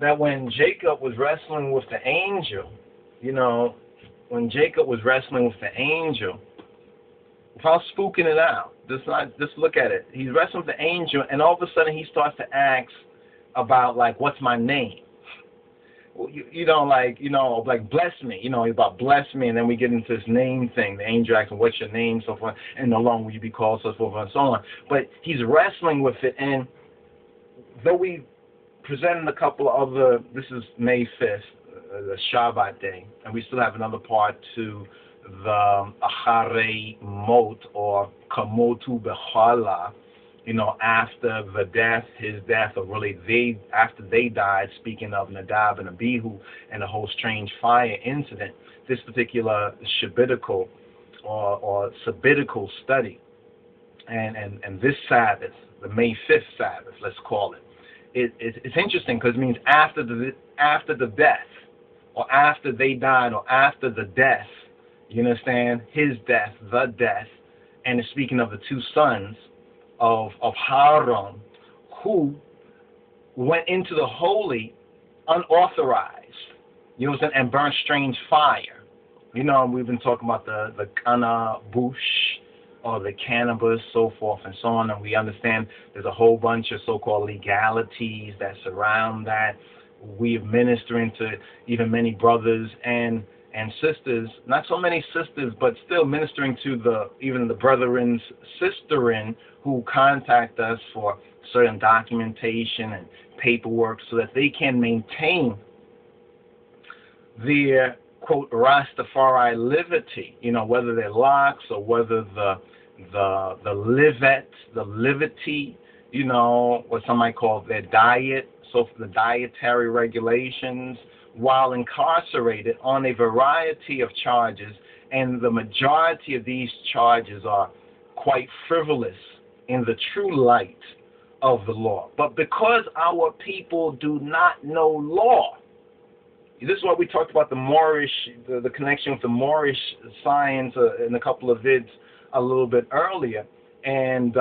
that when Jacob was wrestling with the angel, without spooking it out, just look at it. He's wrestling with the angel, and all of a sudden he starts to ask about, like, what's my name? Like, bless me. He's about bless me, and then we get into this name thing. The angel asking, what's your name, so forth, and how long will you be called, so forth, and so on. But he's wrestling with it, and though we presented a couple of other, this is May 5th, the Shabbat day, and we still have another part to the Ahare Mot, or Kamotu Bechala, after the death, his death, or really after they died, speaking of Nadab and Abihu and the whole strange fire incident, this particular Shabbatical or Sabbatical study, and this Sabbath, the May 5th Sabbath, let's call it, it's interesting because it means after the death, or after they died, or after the death, you understand, his death, the death, and it's speaking of the two sons of Haran, who went into the holy unauthorized, and burnt strange fire. We've been talking about the cannabis, or the cannabis, so forth and so on, and we understand there's a whole bunch of so-called legalities that surround that. We're ministering to even many brothers and sisters, not so many sisters, but still ministering to even the brethren's sisterin who contact us for certain documentation and paperwork so that they can maintain their, quote, Rastafari liberty, whether they're locks or whether the livet, the levity, what some might call their diet, so for the dietary regulations, while incarcerated on a variety of charges, and the majority of these charges are quite frivolous in the true light of the law. But because our people do not know law, this is why we talked about the Moorish, the connection with the Moorish science in a couple of vids a little bit earlier, and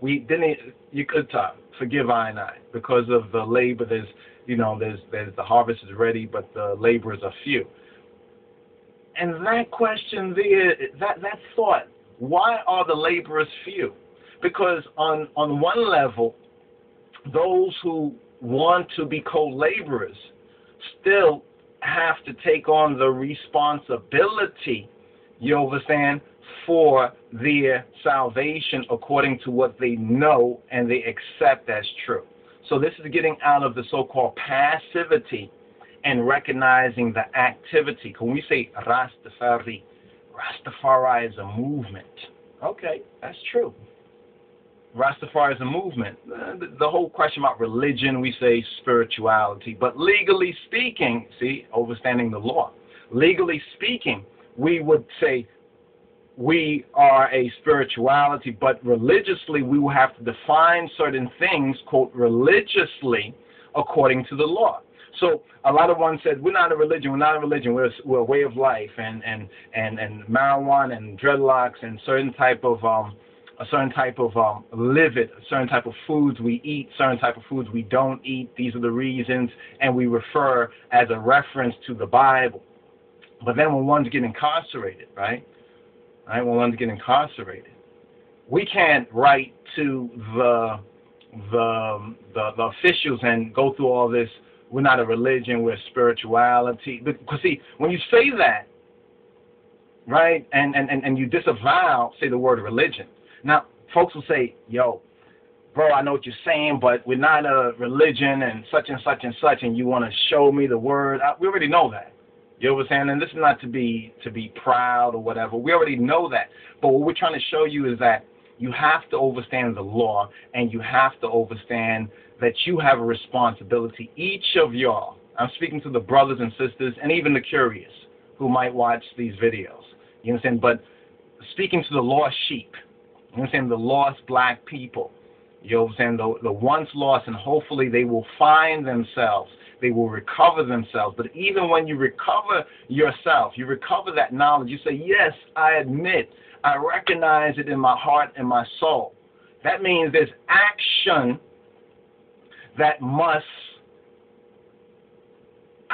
we didn't. You could talk, forgive I, because of the labor. There's the harvest is ready, but the laborers are few. And that question there, that thought, why are the laborers few? Because on one level, those who want to be co-laborers still have to take on the responsibility, you understand, for their salvation according to what they know and they accept as true. So this is getting out of the so-called passivity and recognizing the activity. When we say Rastafari, Rastafari is a movement. Okay, that's true. Rastafari is a movement. The whole question about religion, we say spirituality. But legally speaking, see, overstanding the law, legally speaking, we would say we are a spirituality, but religiously we will have to define certain things, quote, religiously, according to the law. So a lot of one said, we're not a religion, we're a way of life, and marijuana and dreadlocks and a certain type of livid, certain type of foods we eat, certain type of foods we don't eat. These are the reasons, and we refer as a reference to the Bible. But then when one's getting incarcerated, when one's getting incarcerated, we can't write to the officials and go through all this. We're not a religion, we're spirituality. Because see, when you say that, right, and you disavow, say, the word religion. Now, folks will say, yo, bro, I know what you're saying, but we're not a religion and such and such and such, and you want to show me the word. We already know that. You know what I'm saying? And this is not to be proud or whatever. We already know that. But what we're trying to show you is that you have to understand the law, and you have to understand that you have a responsibility. Each of y'all, I'm speaking to the brothers and sisters and even the curious who might watch these videos. You understand? But speaking to the lost sheep, you understand, the lost black people, you understand, the once lost, and hopefully they will find themselves. They will recover themselves. But even when you recover yourself, you recover that knowledge, you say, yes, I admit, I recognize it in my heart and my soul. That means there's action that must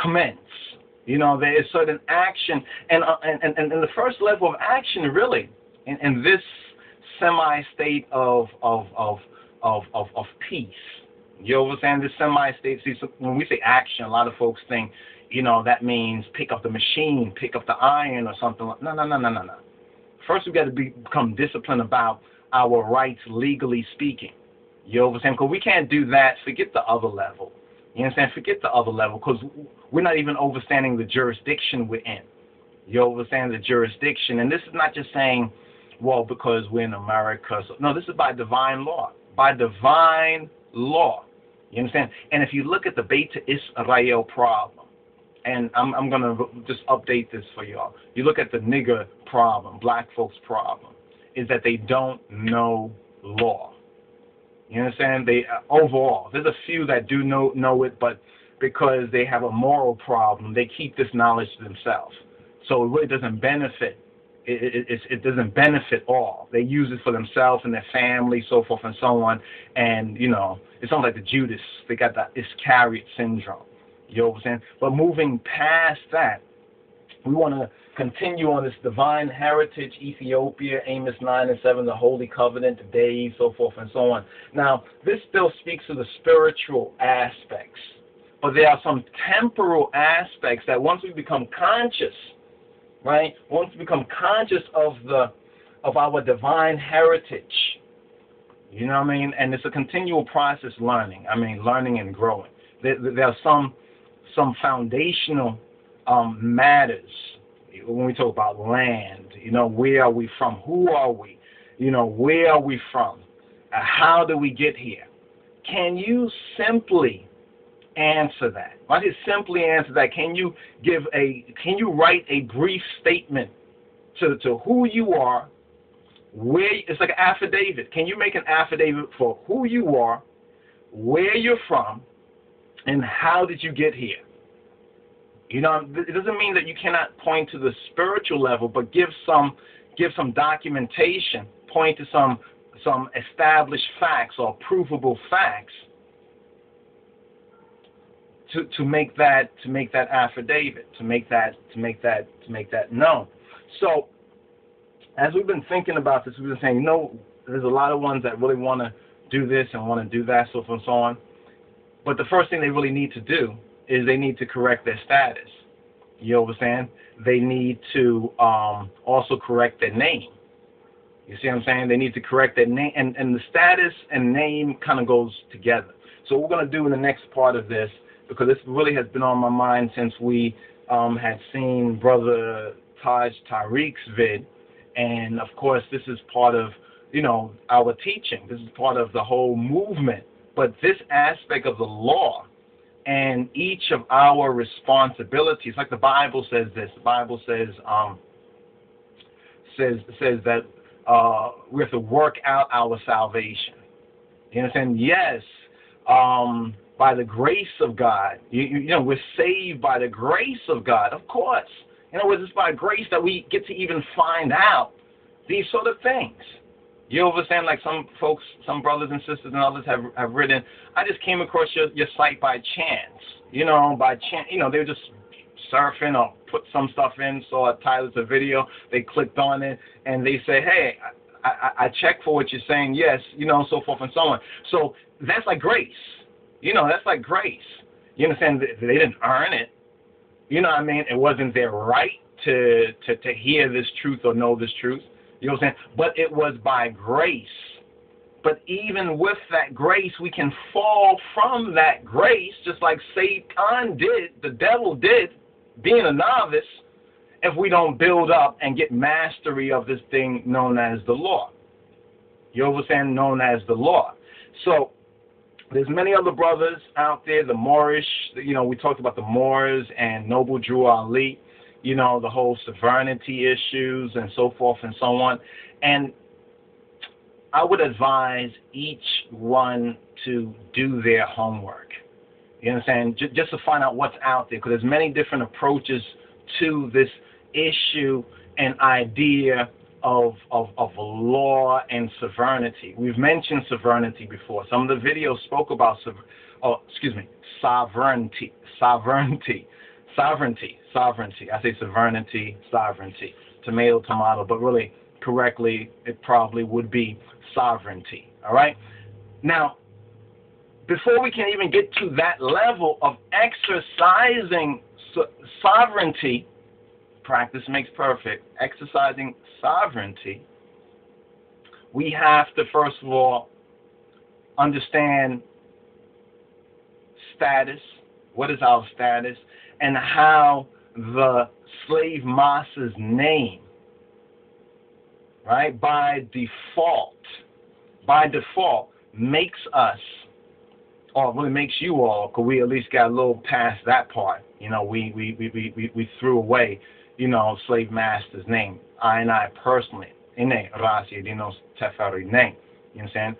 commence. You know, there is certain action, and the first level of action, really, in this semi-state of peace. You understand this semi-state? See, so when we say action, a lot of folks think, you know, that means pick up the machine, pick up the iron, or something. No, no, no, no, no, no. First, we've got to become disciplined about our rights, legally speaking. You understand? Because we can't do that. Forget the other level. You understand? Forget the other level, because we're not even overstanding the jurisdiction we're in. You overstand the jurisdiction. And this is not just saying, well, because we're in America. So, no, this is by divine law. By divine law. You understand? And if you look at the Beta Israel problem, and I'm going to just update this for y'all. You look at the nigger problem, black folks' problem, is that they don't know law. You understand? They overall, there's a few that do know it, but because they have a moral problem, they keep this knowledge to themselves. So it really doesn't benefit. It doesn't benefit all. They use it for themselves and their family, so forth and so on. And you know, it's not like the Judas. They got the Iscariot syndrome. You know what I'm saying? But moving past that, we want to continue on this divine heritage, Ethiopia, Amos 9 and 7, the Holy Covenant, the days, so forth and so on. Now, this still speaks to the spiritual aspects, but there are some temporal aspects that once we become conscious, right, once we become conscious of our divine heritage, you know what I mean? And it's a continual process learning. I mean, learning and growing. There are some foundational matters when we talk about land. You know, where are we from? Who are we? You know, where are we from? How do we get here? Can you simply answer that? Why did simply answer that? Can you give a? Can you write a brief statement to who you are? Where it's like an affidavit. Can you make an affidavit for who you are, where you're from, and how did you get here? You know, it doesn't mean that you cannot point to the spiritual level, but give some documentation, point to some established facts or provable facts to make that affidavit, to make that known. So, as we've been thinking about this, we've been saying, you know, there's a lot of ones that really want to do this and want to do that, so forth and so on. But the first thing they really need to do is they need to correct their status. You understand? They need to also correct their name. You see what I'm saying? They need to correct their name. And the status and name kind of goes together. So what we're going to do in the next part of this, because this really has been on my mind since we had seen Brother Taj Tariq's vid. And, of course, this is part of, you know, our teaching. This is part of the whole movement. But this aspect of the law and each of our responsibilities, like the Bible says this. The Bible says that we have to work out our salvation. You understand? Yes, by the grace of God. You know, we're saved by the grace of God, of course. You know, it's by grace that we get to even find out these sort of things. You understand, like some folks, some brothers and sisters and others have written, I just came across your site by chance. You know, by chance, you know, they were just surfing or put some stuff in, saw a title to a video, they clicked on it, and they say, hey, I check for what you're saying, yes, you know, so forth and so on. So that's like grace. You know, that's like grace. You understand, they didn't earn it. You know what I mean? It wasn't their right to hear this truth or know this truth. You know what I'm saying? But it was by grace. But even with that grace, we can fall from that grace, just like Satan did, the devil did, being a novice, if we don't build up and get mastery of this thing known as the law. You know what I'm saying? Known as the law. So there's many other brothers out there, the Moorish, you know, we talked about the Moors and Noble Drew Ali. You know, the whole sovereignty issues and so forth and so on. And I would advise each one to do their homework. You understand? Just to find out what's out there, because there's many different approaches to this issue and idea of law and sovereignty. We've mentioned sovereignty before. Some of the videos spoke about sovereignty. Sovereignty. I say sovereignty. Tomato, but really correctly, it probably would be sovereignty. All right? Now, before we can even get to that level of exercising sovereignty, practice makes perfect, exercising sovereignty, we have to, first of all, understand status, what is our status, and how the slave massa's name, right, by default, makes us, or really makes you all, because we at least got a little past that part. You know, we threw away, you know, slave master's name. I personally, in a Ras Iadonis Tefari name. You know what I'm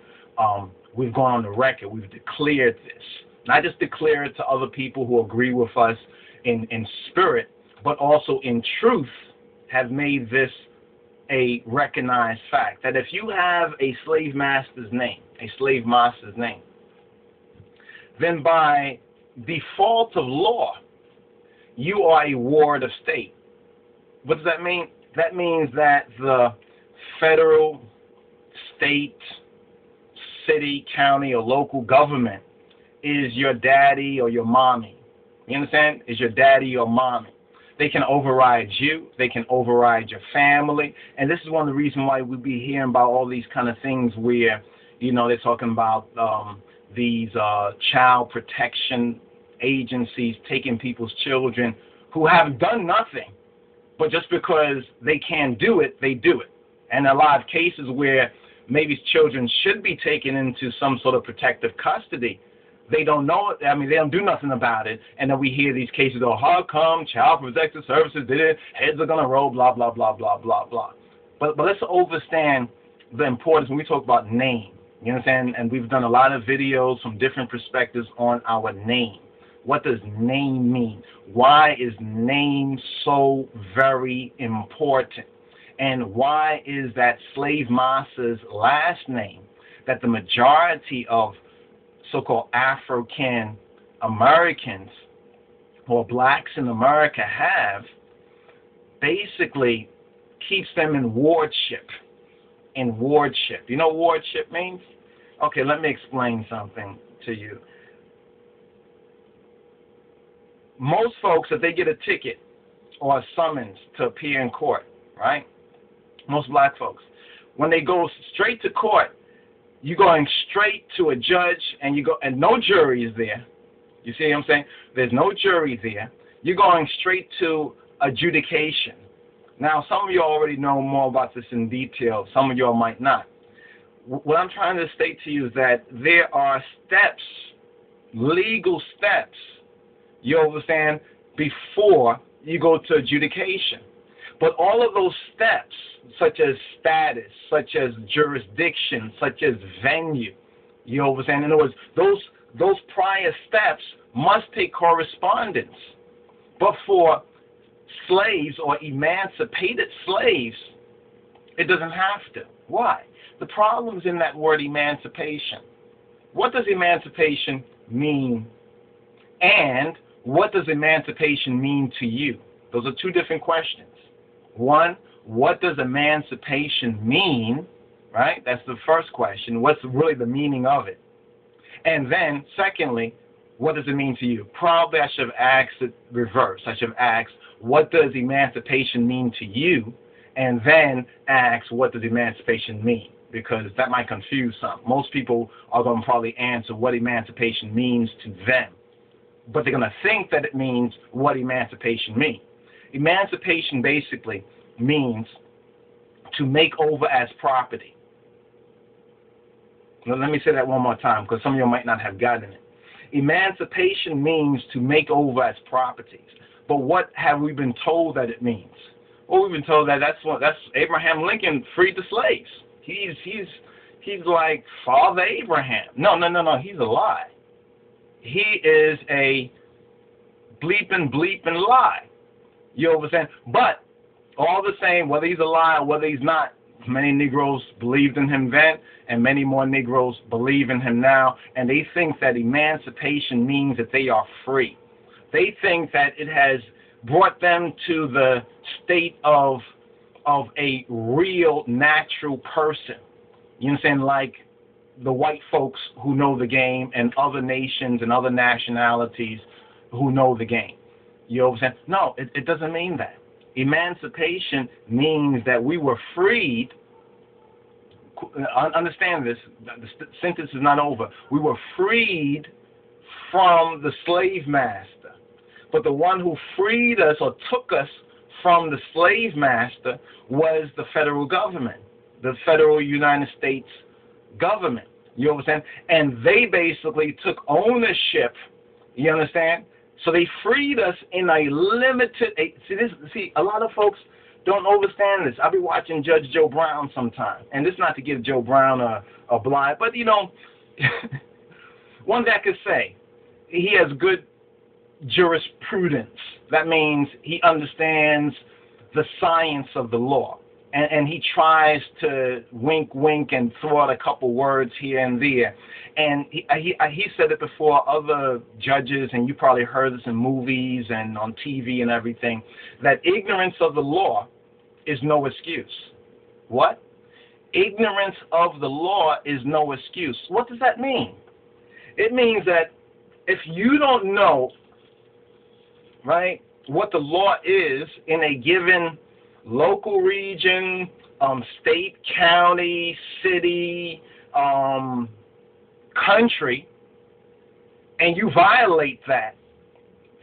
saying? We've gone on the record. We've declared this. Not just declare it to other people who agree with us in spirit, but also in truth, have made this a recognized fact. That if you have a slave master's name, a slave master's name, then by default of law, you are a ward of state. What does that mean? That means that the federal, state, city, county, or local government is your daddy or your mommy. You understand? Is your daddy or mommy. They can override you. They can override your family. And this is one of the reasons why we be hearing about all these kind of things where, you know, they're talking about these child protection agencies taking people's children who have done nothing. But just because they can do it, they do it. And a lot of cases where maybe children should be taken into some sort of protective custody, they don't know it. I mean, they don't do nothing about it. And then we hear these cases of, how come child protective services did it? Heads are going to roll, blah, blah, blah, blah, blah, blah. But let's understand the importance when we talk about name. You understand? And we've done a lot of videos from different perspectives on our name. What does name mean? Why is name so very important? And why is that slave master's last name that the majority of so-called African Americans or blacks in America have basically keeps them in wardship. In wardship. You know what wardship means? Okay, let me explain something to you. Most folks, if they get a ticket or a summons to appear in court, right? Most black folks, when they go straight to court, you're going straight to a judge, and you go, and no jury is there. You see what I'm saying? There's no jury there. You're going straight to adjudication. Now, some of you already know more about this in detail. Some of you all might not. What I'm trying to state to you is that there are steps, legal steps, you understand, before you go to adjudication. But all of those steps, such as status, such as jurisdiction, such as venue, you know what I'm saying? In other words, those prior steps must take correspondence. But for slaves or emancipated slaves, it doesn't have to. Why? The problem's in that word emancipation. What does emancipation mean? And what does emancipation mean to you? Those are two different questions. One, what does emancipation mean, right? That's the first question. What's really the meaning of it? And then, secondly, what does it mean to you? Probably I should have asked it reverse. I should have asked, what does emancipation mean to you? And then ask, what does emancipation mean? Because that might confuse some. Most people are going to probably answer what emancipation means to them. But they're going to think that it means what emancipation means. Emancipation basically means to make over as property. Now, let me say that one more time because some of you might not have gotten it. Emancipation means to make over as properties. But what have we been told that it means? Well, we've been told that that's Abraham Lincoln freed the slaves. He's like Father Abraham. No. He's a lie. He is a bleeping lie. You know what I'm saying? But all the same, whether he's alive, whether he's not, many Negroes believed in him then, and many more Negroes believe in him now, and they think that emancipation means that they are free. They think that it has brought them to the state of a real natural person. You know what I'm saying? Like the white folks who know the game and other nations and other nationalities who know the game. You know what I'm saying? No, it doesn't mean that. Emancipation means that we were freed. Understand this. The sentence is not over. We were freed from the slave master. But the one who freed us or took us from the slave master was the federal government, the federal United States government. You understand? And they basically took ownership. You understand? So they freed us in a limited. See, a lot of folks don't understand this. I'll be watching Judge Joe Brown sometime, and it's not to give Joe Brown a blind, but you know, one that could say he has good jurisprudence. That means he understands the science of the law, and he tries to wink, wink, and throw out a couple words here and there. And he said it before other judges, and you probably heard this in movies and on TV and everything, that ignorance of the law is no excuse. What? Ignorance of the law is no excuse. What does that mean? It means that if you don't know, right, what the law is in a given local region, state, county, city, country, and you violate that,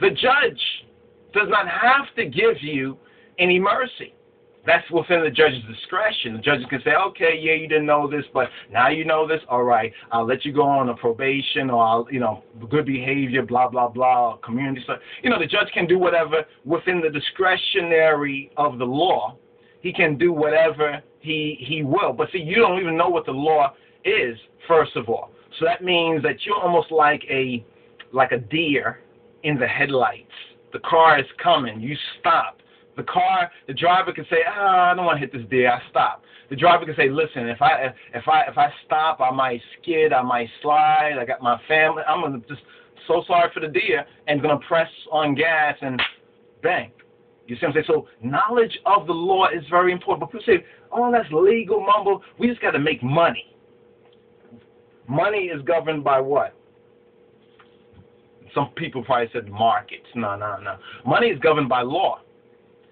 the judge does not have to give you any mercy. That's within the judge's discretion. The judge can say, okay, yeah, you didn't know this, but now you know this. All right, I'll let you go on a probation, or I'll, you know, good behavior, blah, blah, blah, community service. You know, the judge can do whatever within the discretionary of the law. He can do whatever he will. But see, you don't even know what the law is, first of all. So that means that you're almost like a deer in the headlights. The car is coming. You stop. The car, the driver can say, I don't want to hit this deer. I stop. The driver can say, listen, if I stop, I might skid. I might slide. I got my family. I'm gonna just so sorry for the deer and gonna press on gas and bang. You see what I'm saying? So knowledge of the law is very important. But people say, oh, that's legal mumble. We just got to make money. Money is governed by what? Some people probably said markets. No. Money is governed by law.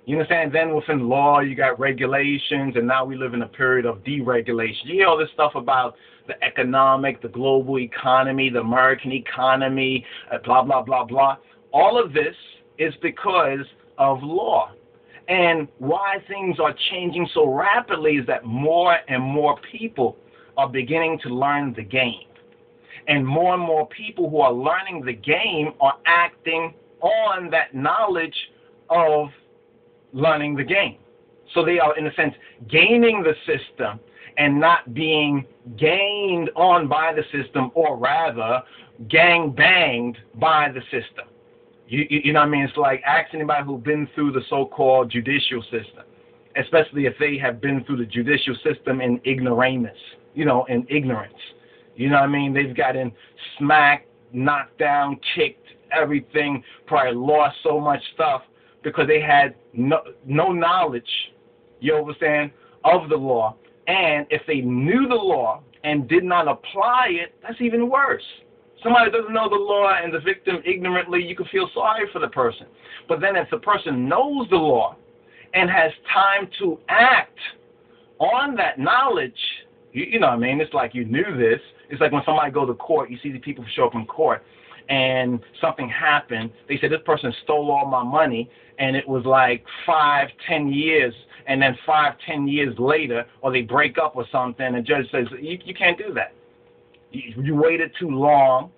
You understand? Then within law, you got regulations, and now we live in a period of deregulation. You hear all this stuff about the economic, the global economy, the American economy, blah, blah, blah, blah. All of this is because of law. And why things are changing so rapidly is that more and more people are beginning to learn the game. And more people who are learning the game are acting on that knowledge of learning the game. So they are, in a sense, gaming the system and not being gained on by the system, or rather, gang-banged by the system. You know what I mean? It's like ask anybody who's been through the so-called judicial system, especially if they have been through the judicial system in ignoramus. You know, in ignorance. You know what I mean? They've gotten smacked, knocked down, kicked, everything, probably lost so much stuff because they had no knowledge, you understand, of the law. And if they knew the law and did not apply it, that's even worse. Somebody doesn't know the law and the victim ignorantly, you can feel sorry for the person. But then if the person knows the law and has time to act on that knowledge, you know what I mean? It's like you knew this. It's like when somebody goes to court, you see the people show up in court, and something happened. They said, this person stole all my money, and it was like 5, 10 years, and then 5, 10 years later, or they break up or something, and the judge says, you can't do that. You waited too long.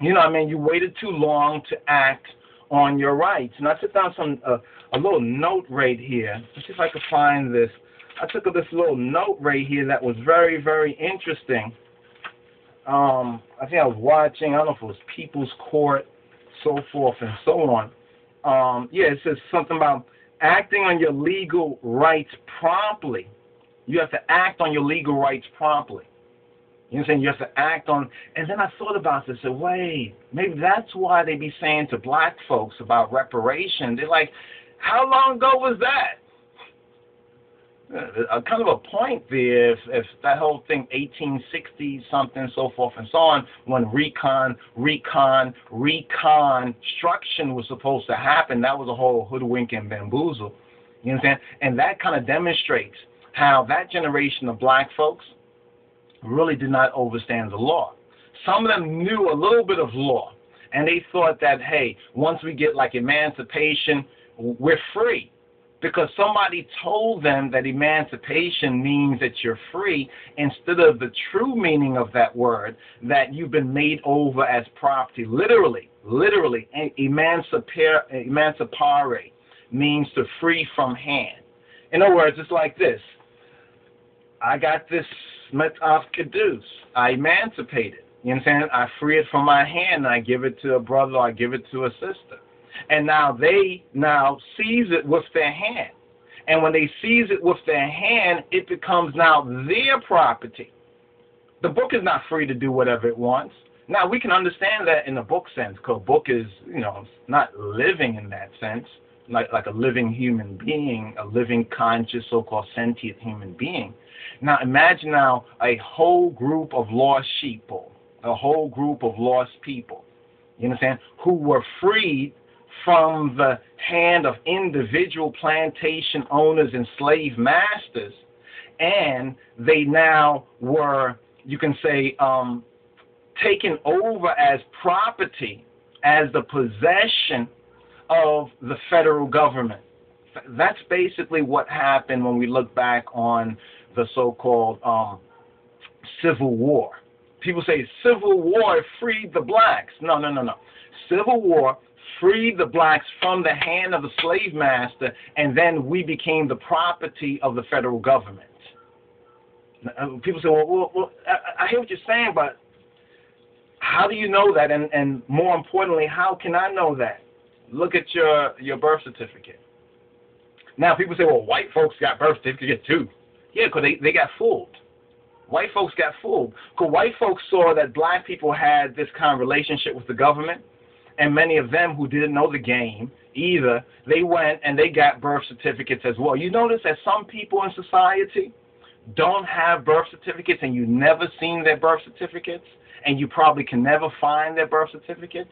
You know what I mean? You waited too long to act on your rights. And I took down a little note right here. Let's see if I can find this. I took up this little note right here that was very, very interesting. I think I was watching, I don't know if it was People's Court, so forth and so on. It says something about acting on your legal rights promptly. You have to act on your legal rights promptly. You know what I'm saying? You have to act on. And then I thought about this. Wait, maybe that's why they be saying to black folks about reparation. They're like, how long ago was that? Kind of a point there, if that whole thing, 1860 something, so forth and so on, when reconstruction was supposed to happen, that was a whole hoodwink and bamboozle. You understand? And that kind of demonstrates how that generation of black folks really did not understand the law. Some of them knew a little bit of law, and they thought that, hey, once we get like emancipation, we're free. Because somebody told them that emancipation means that you're free, instead of the true meaning of that word, that you've been made over as property. Literally, emancipare means to free from hand. In other words, it's like this. I got this met of kedus. I emancipate it. You understand? I free it from my hand, and I give it to a brother, or I give it to a sister. And now they seize it with their hand. And when they seize it with their hand, it becomes now their property. The book is not free to do whatever it wants. Now, we can understand that in the book sense, because book is, you know, not living in that sense, like a living human being, a living, conscious, so-called sentient human being. Now, imagine now a whole group of lost sheeple, a whole group of lost people, you understand, who were freed from the hand of individual plantation owners and slave masters, and they now were, you can say, taken over as property, as the possession of the federal government. That's basically what happened when we look back on the so-called Civil War. People say Civil War freed the blacks. No. Civil War freed the blacks from the hand of the slave master, and then we became the property of the federal government. People say, well, I hear what you're saying, but how do you know that? And more importantly, how can I know that? Look at your birth certificate. Now, people say, well, white folks got birth certificates too. Yeah, because they got fooled. White folks got fooled. Because white folks saw that black people had this kind of relationship with the government, and many of them who didn't know the game either, they went and they got birth certificates as well. You notice that some people in society don't have birth certificates, and you've never seen their birth certificates, and you probably can never find their birth certificates.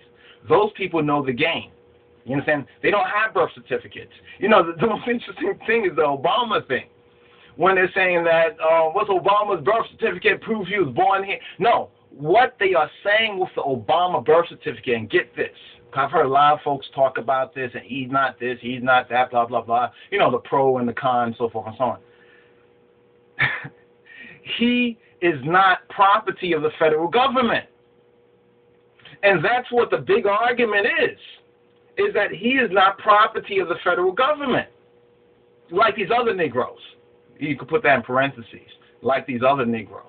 Those people know the game. You understand? They don't have birth certificates. You know, the most interesting thing is the Obama thing. When they're saying that, what's Obama's birth certificate proves he was born here? No. What they are saying with the Obama birth certificate, and get this, I've heard a lot of folks talk about this, and he's not this, he's not that, blah, blah, blah, you know, the pro and the con, so forth and so on. He is not property of the federal government. And that's what the big argument is that he is not property of the federal government. Like these other Negroes. You could put that in parentheses. Like these other Negroes.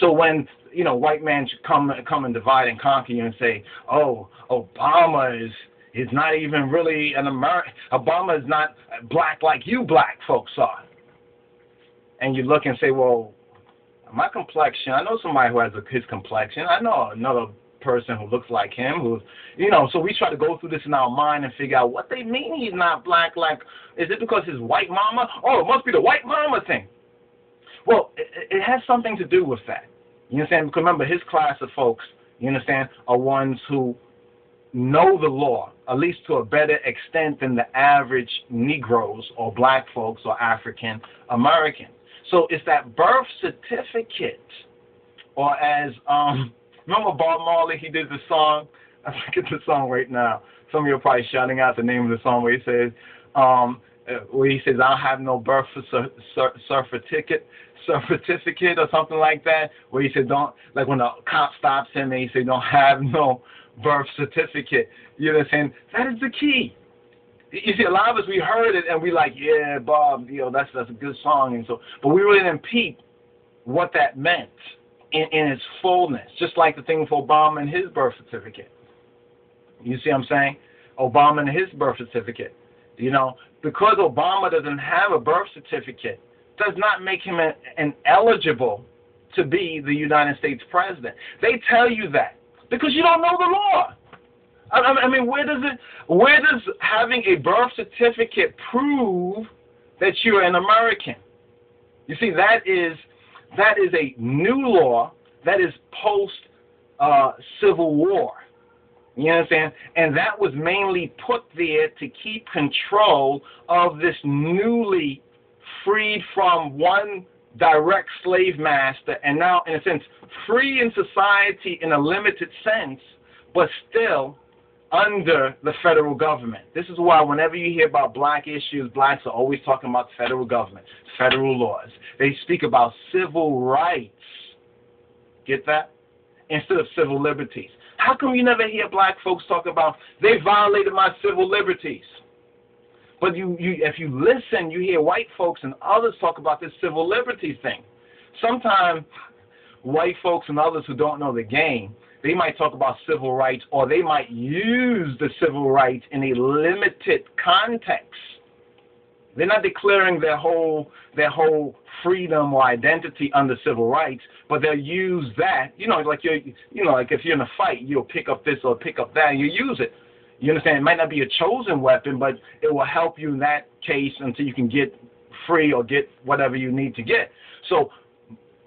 So when, you know, white man should come and divide and conquer you and say, oh, Obama is not even really an American. Obama is not black like you black folks are. And you look and say, well, my complexion, I know somebody who has his complexion. I know another person who looks like him, who's, you know, so we try to go through this in our mind and figure out what they mean he's not black like. Is it because his white mama? Oh, it must be the white mama thing. Well, it has something to do with that. You understand? Because remember, his class of folks, you understand, are ones who know the law, at least to a better extent than the average Negroes or black folks or African American. So it's that birth certificate, or as, remember Bob Marley, he did the song? I forget the song right now. Some of you are probably shouting out the name of the song where he says, I don't have no birth certificate. Certificate or something like that, where he said don't, like when the cop stops him and he said don't have no birth certificate. You know what I'm saying? That is the key. You see, a lot of us, we heard it and we like, yeah, Bob, you know, that's a good song, and so, but we really didn't peep what that meant in its fullness. Just like the thing for Obama and his birth certificate. You see what I'm saying? Obama and his birth certificate. You know, because Obama doesn't have a birth certificate, does not make him an eligible to be the United States president. They tell you that because you don't know the law. I mean, where does having a birth certificate prove that you're an American? You see, that is a new law that is post-Civil War. You understand? And that was mainly put there to keep control of this newly freed from one direct slave master, and now, in a sense, free in society in a limited sense, but still under the federal government. This is why whenever you hear about black issues, blacks are always talking about the federal government, federal laws. They speak about civil rights. Get that? Instead of civil liberties. How come you never hear black folks talk about, they violated my civil liberties? But if you listen, you hear white folks and others talk about this civil liberties thing. Sometimes white folks and others who don't know the game, they might talk about civil rights, or they might use the civil rights in a limited context. They're not declaring their whole freedom or identity under civil rights, but they'll use that. You know, like if you're in a fight, you'll pick up this or pick up that, and you use it. You understand? It might not be a chosen weapon, but it will help you in that case until you can get free or get whatever you need to get. So,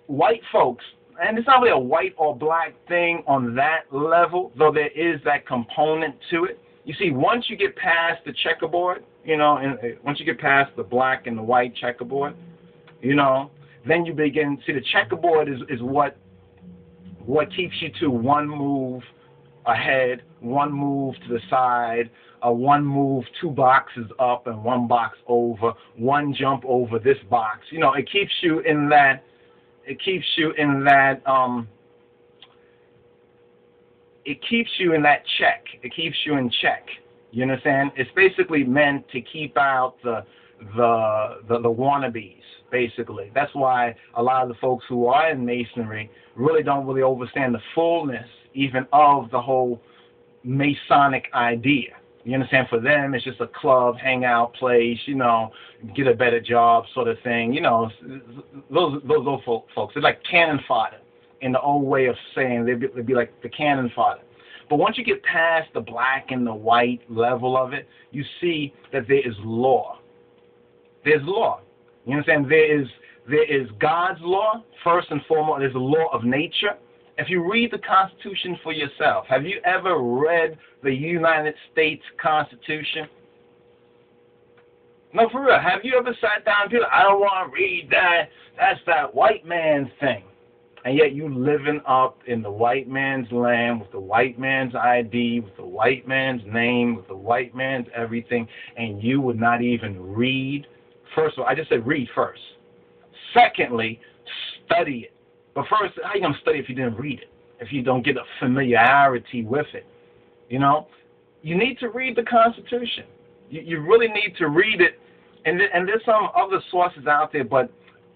white folks. And it's not really a white or black thing on that level, though there is that component to it. You see, once you get past the checkerboard, you know, and once you get past the black and the white checkerboard, you know, then you begin, see, the checkerboard is what keeps you to one move ahead, one move to the side, one move two boxes up and one box over, one jump over this box. You know, it keeps you in that. It keeps you in that check. It keeps you in check. You understand? It's basically meant to keep out the wannabes, basically. That's why a lot of the folks who are in Masonry really don't understand the fullness even of the whole Masonic idea. You understand? For them, it's just a club, hangout place, you know, get a better job sort of thing. You know, those old folks, they're like cannon fodder in the old way of saying. They'd be like the cannon fodder. But once you get past the black and the white level of it, you see that there is law. There's law. You understand? There is God's law, first and foremost. There's the law of nature. If you read the Constitution for yourself, have you ever read the United States Constitution? No, for real. Have you ever sat down and been like, I don't want to read that. That's that white man's thing. And yet you living up in the white man's land with the white man's ID, with the white man's name, with the white man's everything, and you would not even read. First of all, I just said read first. Secondly, study it. But first, how are you going to study if you didn't read it, if you don't get a familiarity with it? You know, you need to read the Constitution. You really need to read it. And there's some other sources out there, but,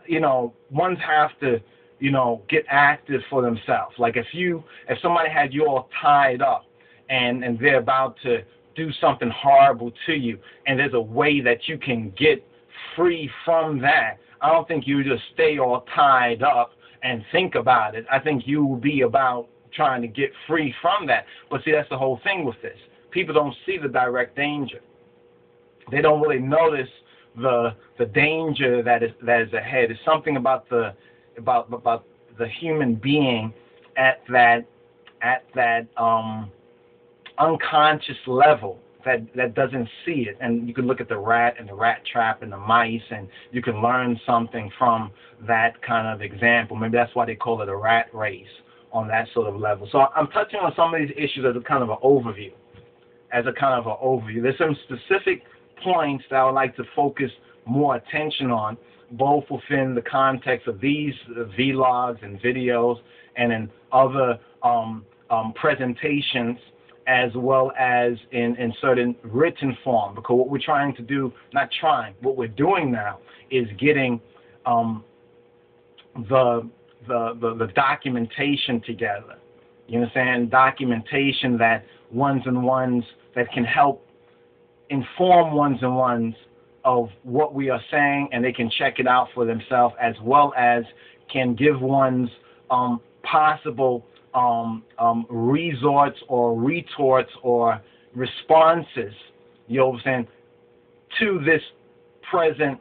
you know, ones have to, you know, get active for themselves. Like if somebody had you all tied up and they're about to do something horrible to you, and there's a way that you can get free from that, I don't think you just stay all tied up and think about it. I think you will be about trying to get free from that. But see, that's the whole thing with this. People don't see the direct danger. They don't really notice the danger that is ahead. It's something about the human being at that unconscious level that doesn't see it. And you can look at the rat and the rat trap and the mice, and you can learn something from that kind of example. Maybe that's why they call it a rat race on that sort of level. So I'm touching on some of these issues as a kind of an overview. There's some specific points that I would like to focus more attention on, both within the context of these vlogs and videos and in other presentations, as well as in certain written form. Because what we're trying to do, what we're doing now is getting the documentation together. You understand? Documentation that that can help inform ones of what we are saying, and they can check it out for themselves, as well as can give one's possible resorts or retorts or responses, you know what I'm saying, to this present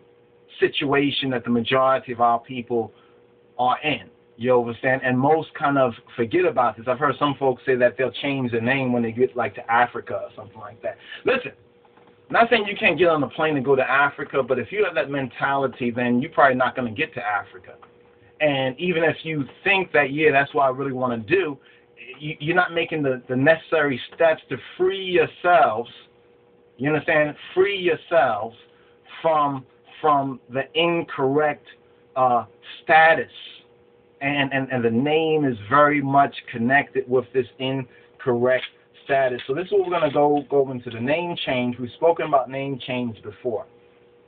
situation that the majority of our people are in. You understand? And most kind of forget about this. I've heard some folks say that they'll change their name when they get, like, to Africa or something like that. Listen, I'm not saying you can't get on a plane and go to Africa, but if you have that mentality, then you're probably not going to get to Africa. And even if you think that, yeah, that's what I really want to do, you're not making the necessary steps to free yourselves, you understand? Free yourselves from the incorrect status. And the name is very much connected with this incorrect status. So this is what we're going to go into the name change. We've spoken about name change before.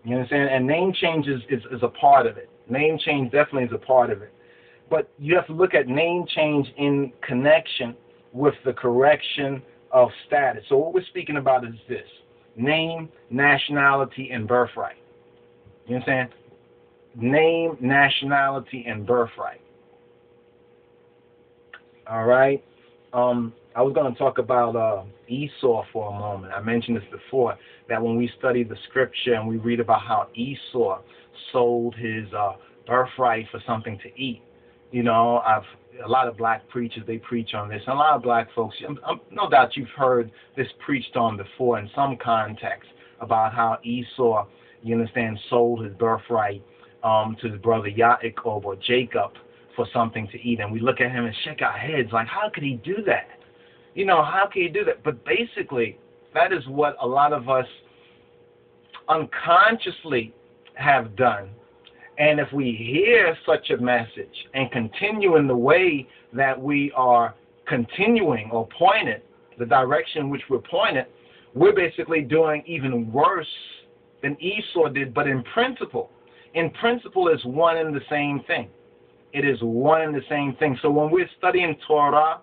You understand? And name change is a part of it. Name change definitely is a part of it. But you have to look at name change in connection with the correction of status. So what we're speaking about is this: name, nationality, and birthright. You understand? Name, nationality, and birthright. All right. I was going to talk about Esau for a moment. I mentioned this before, that when we study the scripture and we read about how Esau sold his birthright for something to eat, you know, a lot of black preachers, they preach on this. And a lot of black folks, I'm, no doubt you've heard this preached on before in some context about how Esau, you understand, sold his birthright to his brother Yaakov or Jacob for something to eat, and we look at him and shake our heads like, how could he do that? You know, how could he do that? But basically, that is what a lot of us unconsciously have done. And if we hear such a message and continue in the way that we are continuing or pointed, the direction in which we're pointed, we're basically doing even worse than Esau did, but in principle. In principle, it's one and the same thing. It is one and the same thing. So when we're studying Torah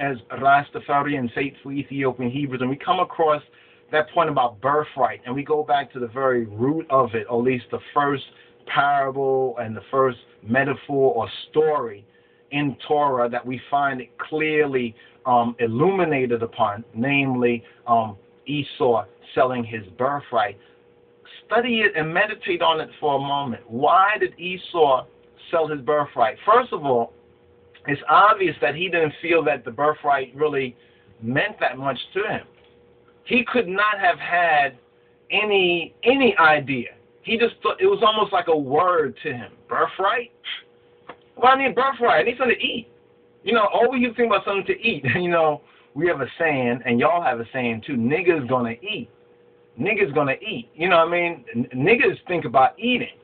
as Rastafari and faithful Ethiopian Hebrews, and we come across that point about birthright, and we go back to the very root of it, or at least the first parable and the first metaphor or story in Torah that we find it clearly illuminated upon, namely Esau selling his birthright. Study it and meditate on it for a moment. Why did Esau sell his birthright? First of all, it's obvious that he didn't feel that the birthright really meant that much to him. He could not have had any idea. He just thought it was almost like a word to him. Birthright? Well, I need birthright. I need something to eat. You know, always you think about something to eat. You know, we have a saying, and y'all have a saying too, niggas gonna eat. Niggas gonna eat. You know what I mean? Niggas think about eating.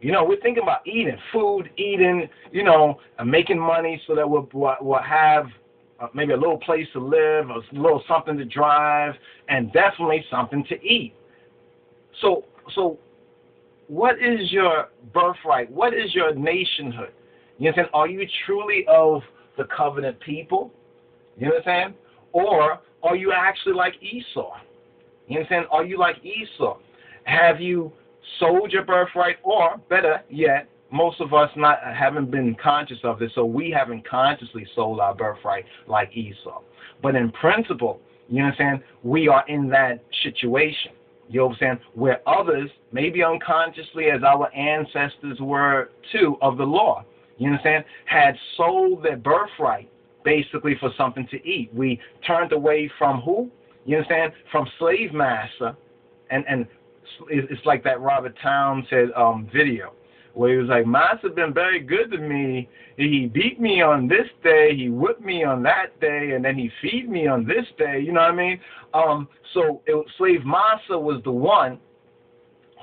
You know, we're thinking about eating, food, eating, you know, making money so that we'll have maybe a little place to live, a little something to drive, and definitely something to eat. So what is your birthright? What is your nationhood? You understand? Are you truly of the covenant people? You understand? Or are you actually like Esau? You understand? Are you like Esau? Have you sold your birthright? Or, better yet, most of us haven't been conscious of this, so we haven't consciously sold our birthright like Esau. But in principle, you understand, we are in that situation, you understand, where others, maybe unconsciously as our ancestors were too, of the law, you understand, had sold their birthright basically for something to eat. We turned away from who? You understand? From slave master, and it's like that Robert Townsend video where he was like, "Master's been very good to me. He beat me on this day, he whipped me on that day, and then he feed me on this day." You know what I mean? So slave master was the one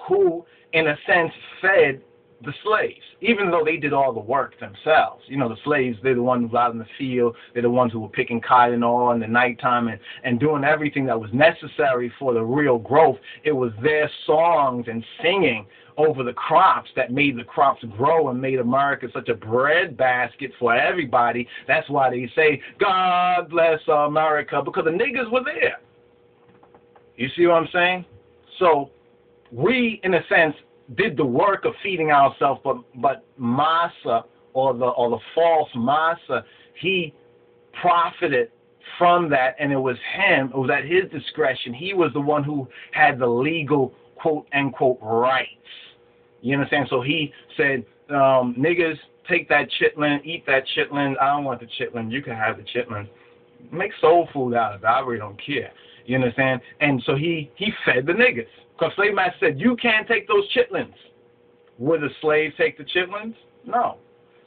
who, in a sense, fed the slaves, even though they did all the work themselves. You know, the slaves, they're the ones out in the field, they're the ones who were picking cotton all in the nighttime and doing everything that was necessary for the real growth. It was their songs and singing over the crops that made the crops grow and made America such a breadbasket for everybody. That's why they say, "God bless America," because the niggas were there. You see what I'm saying? So we, in a sense, did the work of feeding ourselves, but Massa or the false Masa, he profited from that, and it was him. It was at his discretion. He was the one who had the legal quote unquote rights. You understand? So he said, "Niggas, take that chitlin, eat that chitlin. I don't want the chitlin. You can have the chitlin. Make soul food out of it. I really don't care." You understand? And so he fed the niggas. Because slave master said, you can't take those chitlins. Would a slave take the chitlins? No.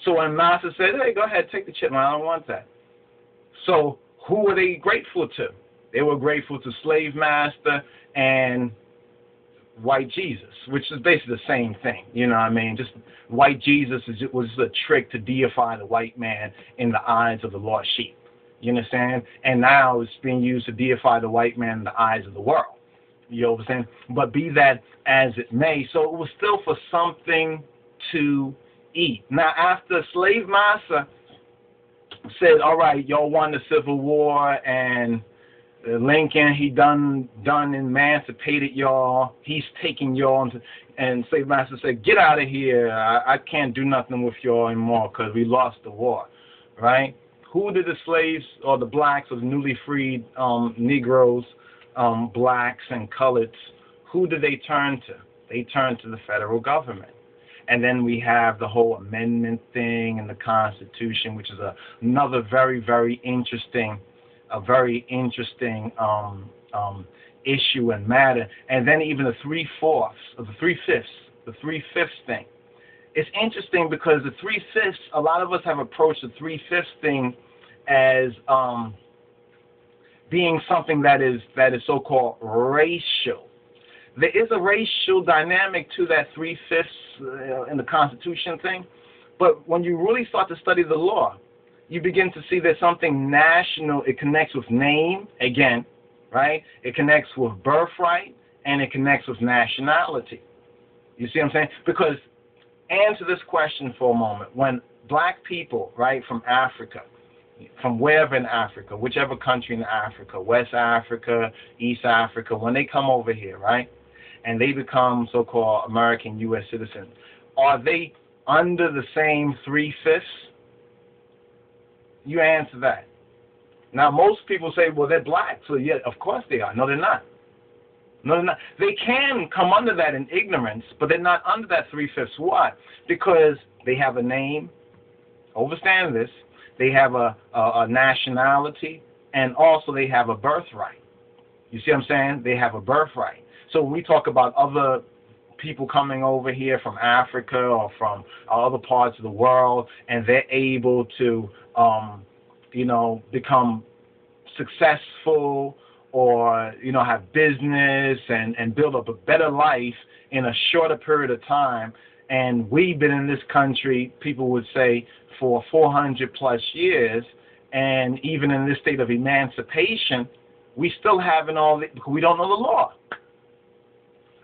So when master said, hey, go ahead, take the chitlin, I don't want that. So who were they grateful to? They were grateful to slave master and white Jesus, which is basically the same thing. You know what I mean? Just white Jesus was a trick to deify the white man in the eyes of the lost sheep. You understand? And now it's being used to deify the white man in the eyes of the world. You know what I'm saying? But be that as it may, so it was still for something to eat. Now, after slave master said, all right, y'all won the Civil War, and Lincoln, he done emancipated y'all. He's taking y'all. And slave master said, get out of here. I can't do nothing with y'all anymore because we lost the war, right? Who did the slaves or the blacks or the newly freed Negroes, blacks and coloreds, who did they turn to? They turned to the federal government. And then we have the whole amendment thing and the Constitution, which is another very, very interesting, issue and matter. And then even the three-fifths thing. It's interesting because the three-fifths, a lot of us have approached the three-fifths thing as being something that is so-called racial. There is a racial dynamic to that three-fifths in the Constitution thing, but when you really start to study the law, you begin to see there's something national. It connects with name, again, right? It connects with birthright, and it connects with nationality. You see what I'm saying? Because answer this question for a moment. When black people, right, from Africa, from wherever in Africa, whichever country in Africa, West Africa, East Africa, when they come over here, right, and they become so-called American U.S. citizens, are they under the same three-fifths? You answer that. Now, most people say, well, they're black, so yeah, of course they are. No, they're not. No, they're not. They can come under that in ignorance, but they're not under that three-fifths. Why? Because they have a name. Understand this. They have a nationality, and also they have a birthright. You see what I'm saying? They have a birthright. So when we talk about other people coming over here from Africa or from other parts of the world, and they're able to, you know, become successful, or, you know, have business and build up a better life in a shorter period of time. And we've been in this country, people would say, for 400+ years, and even in this state of emancipation, we still haven't because we don't know the law.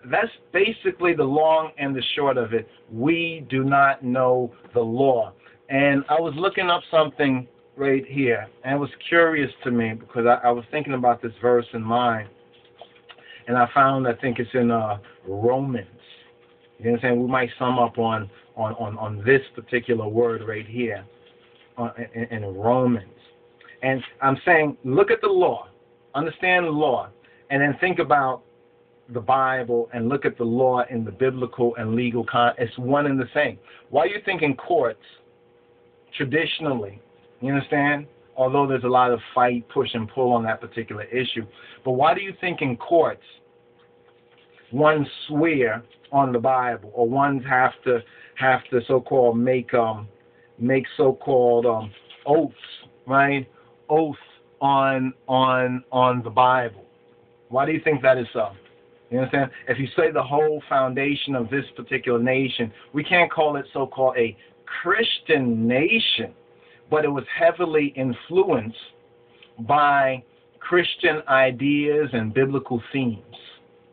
That's basically the long and the short of it. We do not know the law. And I was looking up something right here, and it was curious to me because I was thinking about this verse in mind, and I found, I think it's in Romans. You know what I'm saying? We might sum up on this particular word right here in Romans. And I'm saying, look at the law, understand the law, and then think about the Bible and look at the law in the biblical and legal context. It's one and the same. While you think in courts, traditionally, you understand? Although there's a lot of fight, push, and pull on that particular issue. But why do you think in courts one swear on the Bible, or one have to so-called make so-called oaths, right? Oath on the Bible. Why do you think that is so? You understand? If you say the whole foundation of this particular nation, we can't call it so-called a Christian nation, but it was heavily influenced by Christian ideas and biblical themes.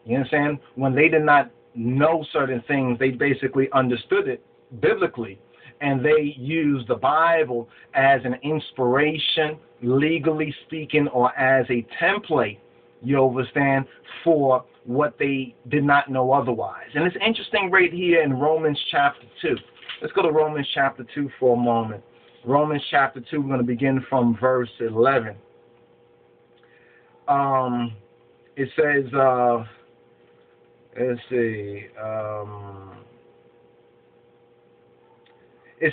You understand? When they did not know certain things, they basically understood it biblically, and they used the Bible as an inspiration, legally speaking, or as a template, you understand, for what they did not know otherwise. And it's interesting right here in Romans chapter 2. Let's go to Romans chapter 2 for a moment. Romans chapter 2, we're going to begin from verse 11. It says, it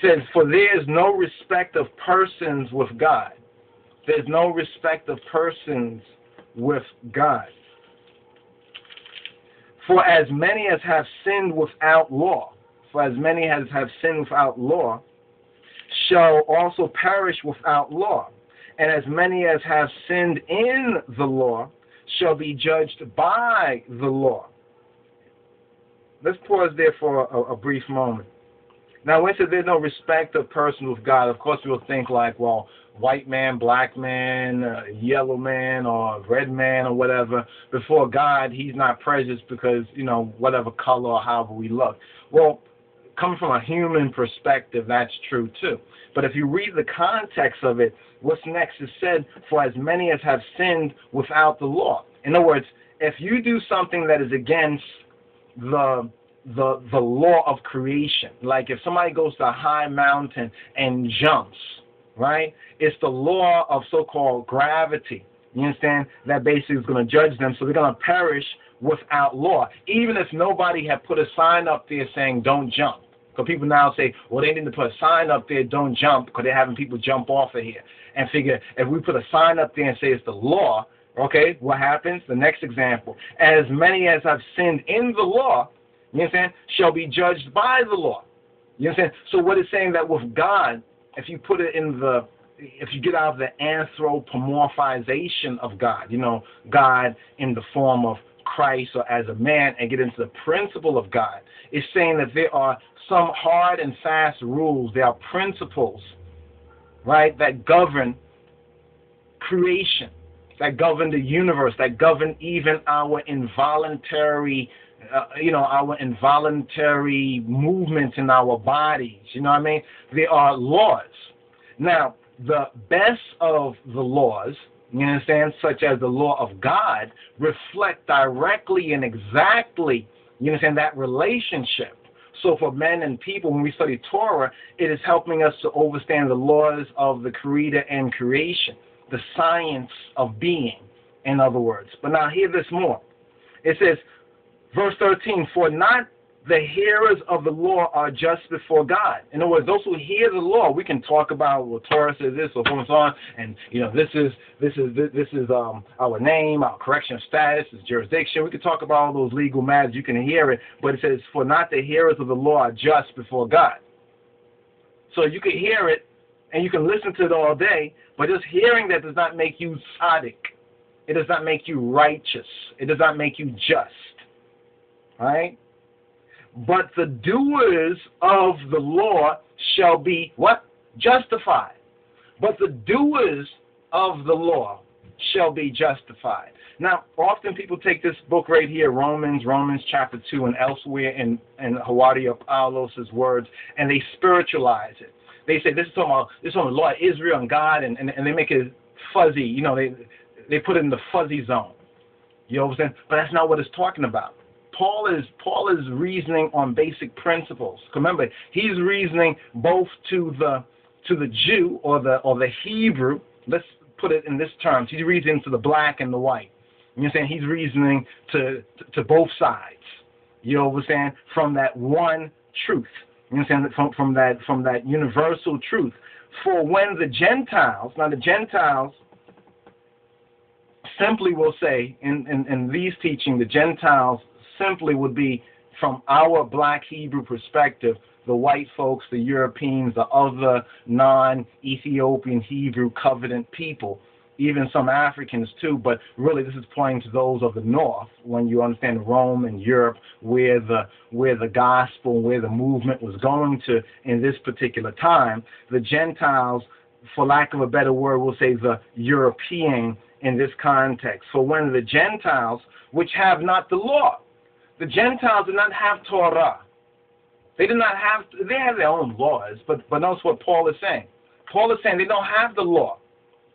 says, for there is no respect of persons with God. There's no respect of persons with God. For as many as have sinned without law, shall also perish without law. And as many as have sinned in the law shall be judged by the law. Let's pause there for a brief moment. Now, when it says there's no respect of person with God, of course we'll think like, well, white man, black man, yellow man, or red man, or whatever. Before God, he's not prejudiced because, you know, whatever color or however we look. Well, coming from a human perspective, that's true too. But if you read the context of it, what's next is said, for as many as have sinned without the law. In other words, if you do something that is against the law of creation, like if somebody goes to a high mountain and jumps, right? It's the law of so-called gravity. You understand? That basically is going to judge them, so they're going to perish without law. Even if nobody had put a sign up there saying, don't jump. Because people now say, well, they didn't put a sign up there, don't jump, because they're having people jump off of here. And figure, if we put a sign up there and say it's the law, okay, what happens? The next example. As many as have sinned in the law, you understand, shall be judged by the law. You understand? So what it's saying that with God, if you put it in the, if you get out of the anthropomorphization of God, you know, God in the form of Christ or as a man, and get into the principle of God, it's saying that there are some hard and fast rules, there are principles, right, that govern creation, that govern the universe, that govern even our involuntary, you know, our involuntary movements in our bodies. You know what I mean? There are laws. Now, the best of the laws, you understand, such as the law of God, reflect directly and exactly, you understand, that relationship. So for men and people, when we study Torah, it is helping us to understand the laws of the Creator and creation, the science of being, in other words. But now hear this more. It says, verse 13, for not the hearers of the law are just before God. In other words, those who hear the law, we can talk about, well, Torah says this, or so on, and you know, this is our name, our correction of status, this jurisdiction. We can talk about all those legal matters. You can hear it, but it says, for not the hearers of the law are just before God. So you can hear it, and you can listen to it all day, but just hearing that does not make you tzaddik. It does not make you righteous. It does not make you just. Right? But the doers of the law shall be, what? Justified. But the doers of the law shall be justified. Now, often people take this book right here, Romans chapter 2, and elsewhere in Hawaii of Paulos' words, and they spiritualize it. They say this is talking about, this is on the law of Israel and God, and they make it fuzzy. You know, they put it in the fuzzy zone. You know what I'm saying? But that's not what it's talking about. Paul is reasoning on basic principles. Remember, he's reasoning both to the Jew or the Hebrew. Let's put it in this terms. He's reasoning to the black and the white. You know what I'm saying? He's reasoning to both sides. You know what I'm saying? From that one truth. You know what I'm saying? From that universal truth. For when the Gentiles, now the Gentiles simply will say in these teaching, the Gentiles simply would be, from our black Hebrew perspective, the white folks, the Europeans, the other non-Ethiopian Hebrew covenant people, even some Africans too, but really this is pointing to those of the North, when you understand Rome and Europe, where the gospel, where the movement was going to in this particular time. The Gentiles, for lack of a better word, we'll say the European in this context. For when the Gentiles, which have not the law, the Gentiles did not have Torah. They did not have, they have their own laws, but notice what Paul is saying. Paul is saying they don't have the law.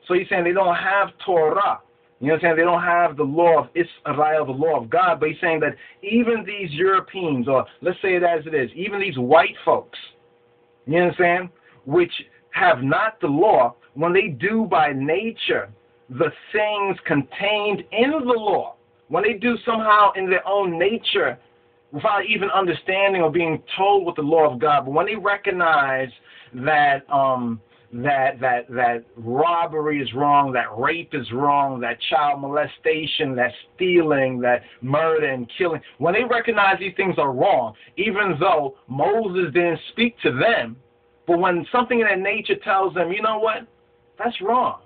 So he's saying they don't have Torah. You know what I'm saying? They don't have the law of Israel, the law of God, but he's saying that even these Europeans, or let's say it as it is, even these white folks, You know what I'm saying? Which have not the law, when they do by nature the things contained in the law, when they do somehow in their own nature without even understanding or being told what the law of God, but when they recognize that that robbery is wrong, that rape is wrong, that child molestation, that stealing, that murder and killing, when they recognize these things are wrong, even though Moses didn't speak to them, but when something in that nature tells them, you know what, that's wrong,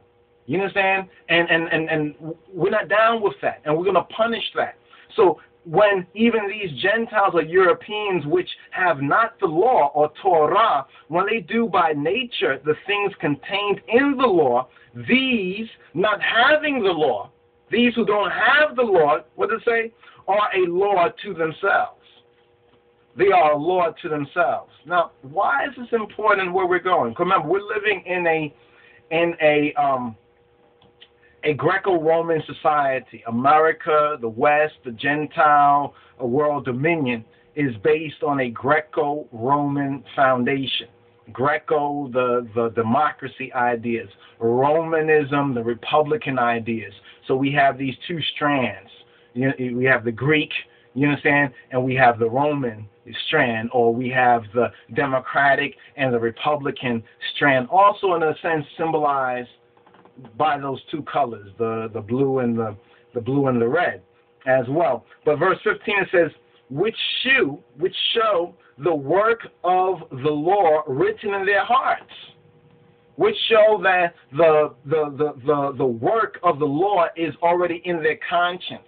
you understand? And we're not down with that, and we're going to punish that. So when even these Gentiles or Europeans, which have not the law or Torah, when they do by nature the things contained in the law, these not having the law, these who don't have the law, what does it say? Are a law to themselves. They are a law to themselves. Now, why is this important where we're going? Remember, we're living in a Greco-Roman society. America, the West, the Gentile world dominion is based on a Greco-Roman foundation. Greco, the democracy ideas. Romanism, the Republican ideas. So we have these two strands. We have the Greek, you understand, and we have the Roman strand, or we have the Democratic and the Republican strand, also in a sense symbolized by those two colors, the blue and the blue and the red as well. But verse 15, it says, which show the work of the law written in their hearts, which show that the work of the law is already in their conscience.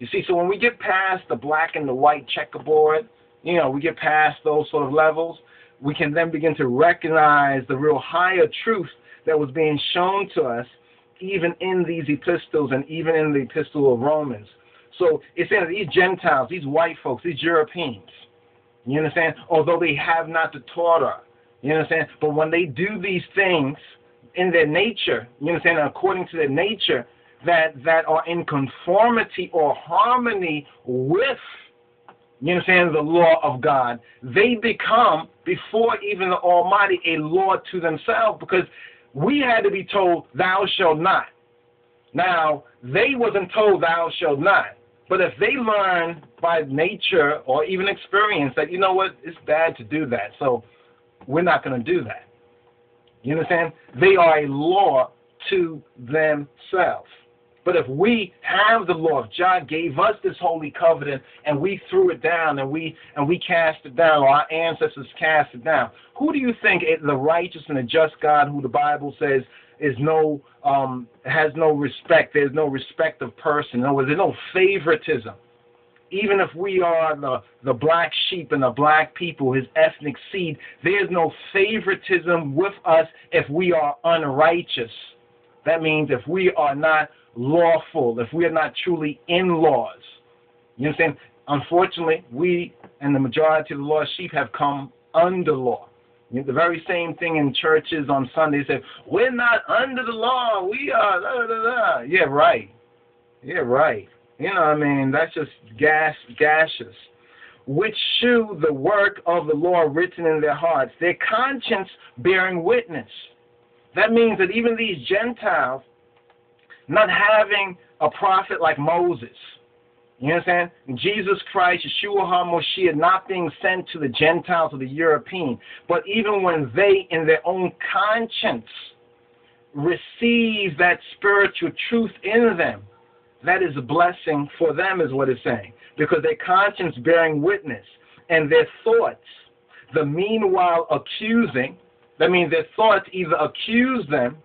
You see, so when we get past the black and the white checkerboard, you know, we get past those sort of levels, we can then begin to recognize the real higher truth that was being shown to us even in these epistles and even in the epistle of Romans. So it's saying that these Gentiles, these white folks, these Europeans, you understand, although they have not the Torah, you understand, but when they do these things in their nature, you understand, according to their nature, that are in conformity or harmony with, you understand, the law of God, they become, before even the Almighty, a law to themselves, because we had to be told, thou shalt not. Now, they wasn't told, thou shalt not. But if they learn by nature or even experience that, you know what, it's bad to do that, so we're not going to do that. You understand? They are a law to themselves. But if we have the law, if Jah gave us this holy covenant and we threw it down and we cast it down, or our ancestors cast it down, who do you think the righteous and the just God, who the Bible says is has no respect, there's no respect of person, there's no favoritism. Even if we are the black sheep and the black people, his ethnic seed, there's no favoritism with us if we are unrighteous. That means if we are not lawful, if we are not truly in laws. You understand? Unfortunately, we and the majority of the lost sheep have come under law. You know, the very same thing in churches on Sunday. They say, we're not under the law. We are, da, da, da. Yeah, right. Yeah, right. You know what I mean? That's just gaseous. Which shew the work of the law written in their hearts, their conscience bearing witness. That means that even these Gentiles, not having a prophet like Moses, you understand? Jesus Christ, Yeshua HaMoshiach, not being sent to the Gentiles or the European, but even when they, in their own conscience, receive that spiritual truth in them, that is a blessing for them, is what it's saying, because their conscience bearing witness and their thoughts, the meanwhile accusing. That means their thoughts either accuse them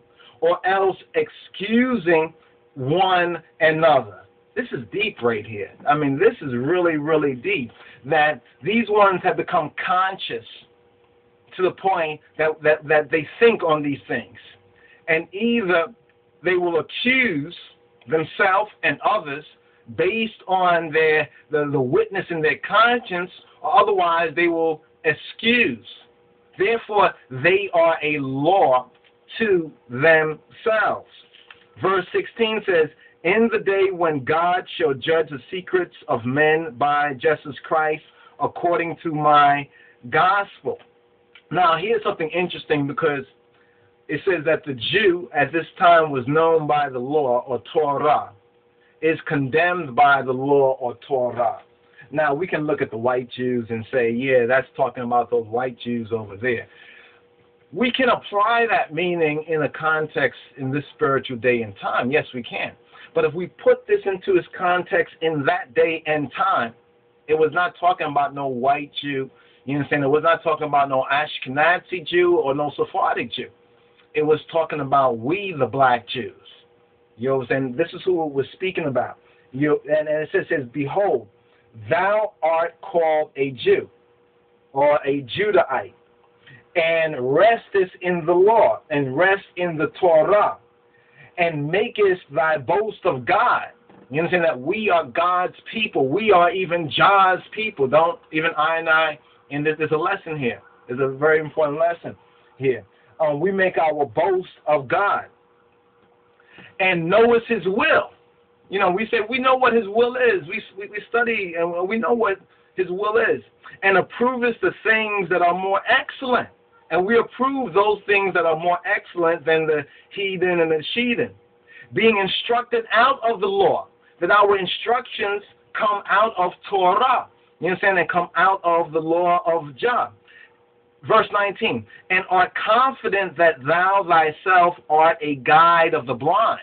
or else excusing one another. This is deep right here. I mean, this is really, really deep, that these ones have become conscious to the point that they think on these things. And either they will accuse themselves and others based on the witness in their conscience, or otherwise they will excuse. Therefore, they are a law to themselves. Verse 16 says, in the day when God shall judge the secrets of men by Jesus Christ according to my gospel. Now, here's something interesting, because it says that the Jew at this time was known by the law or Torah, is condemned by the law or Torah. Now, we can look at the white Jews and say, yeah, that's talking about those white Jews over there. We can apply that meaning in a context in this spiritual day and time. Yes, we can. But if we put this into its context in that day and time, it was not talking about no white Jew. You understand? It was not talking about no Ashkenazi Jew or no Sephardic Jew. It was talking about we, the black Jews. You know what I'm saying? This is who it was speaking about. And it says, behold, thou art called a Jew or a Judahite, and restest in the law, and rest in the Torah, and makest thy boast of God. You understand that we are God's people. We are even Jah's people. Don't even I. And there's a lesson here. There's a very important lesson here. We make our boast of God. And knoweth his will. You know, we say we know what his will is. We study and we know what his will is. And approveth the things that are more excellent. And we approve those things that are more excellent than the heathen and the sheathen. Being instructed out of the law. That our instructions come out of Torah. You understand? They come out of the law of Jah. Verse 19. And are confident that thou thyself art a guide of the blind.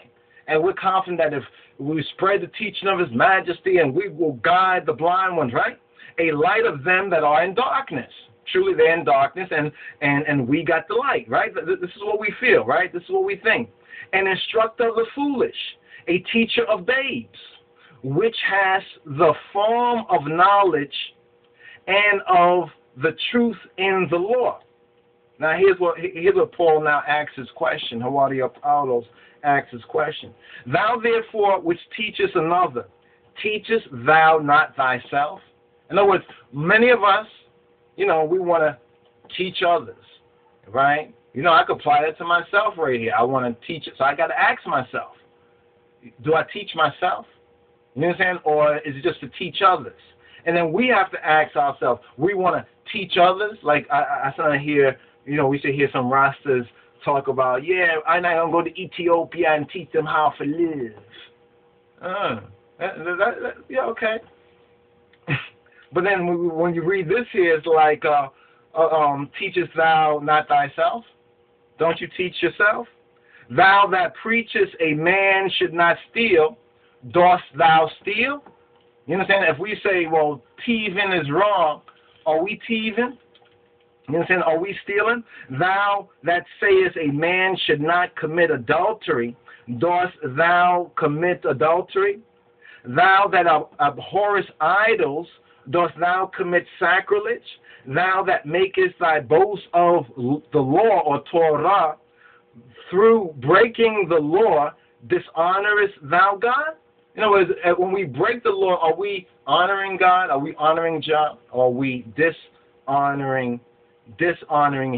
And we're confident that if we spread the teaching of his majesty, and we will guide the blind ones, right? A light of them that are in darkness. Truly they're in darkness, and we got the light, right? This is what we feel, right? This is what we think. An instructor of the foolish, a teacher of babes, which has the form of knowledge and of the truth in the law. Now, here's what Paul now asks his question. Hawaii Apollos asks his question. Thou, therefore, which teachest another, teachest thou not thyself? In other words, many of us, you know, we want to teach others, right? You know, I could apply that to myself right here. I want to teach it. So I got to ask myself, do I teach myself? You know what I'm saying? Or is it just to teach others? And then we have to ask ourselves, we want to teach others? Like I started to hear, you know, we should hear some Rastas talk about, yeah, I'm not going to go to Ethiopia and teach them how to live. Yeah, okay. But then when you read this here, it's like, teachest thou not thyself? Don't you teach yourself? Thou that preachest a man should not steal, dost thou steal? You understand? If we say, well, thieving is wrong, are we thieving? You understand? Are we stealing? Thou that sayest a man should not commit adultery, dost thou commit adultery? Thou that abhorrest idols, dost thou commit sacrilege? Thou that makest thy boast of the law or Torah, through breaking the law, dishonorest thou God? In other words, when we break the law, are we honoring God? Are we honoring Jah? Are we dishonoring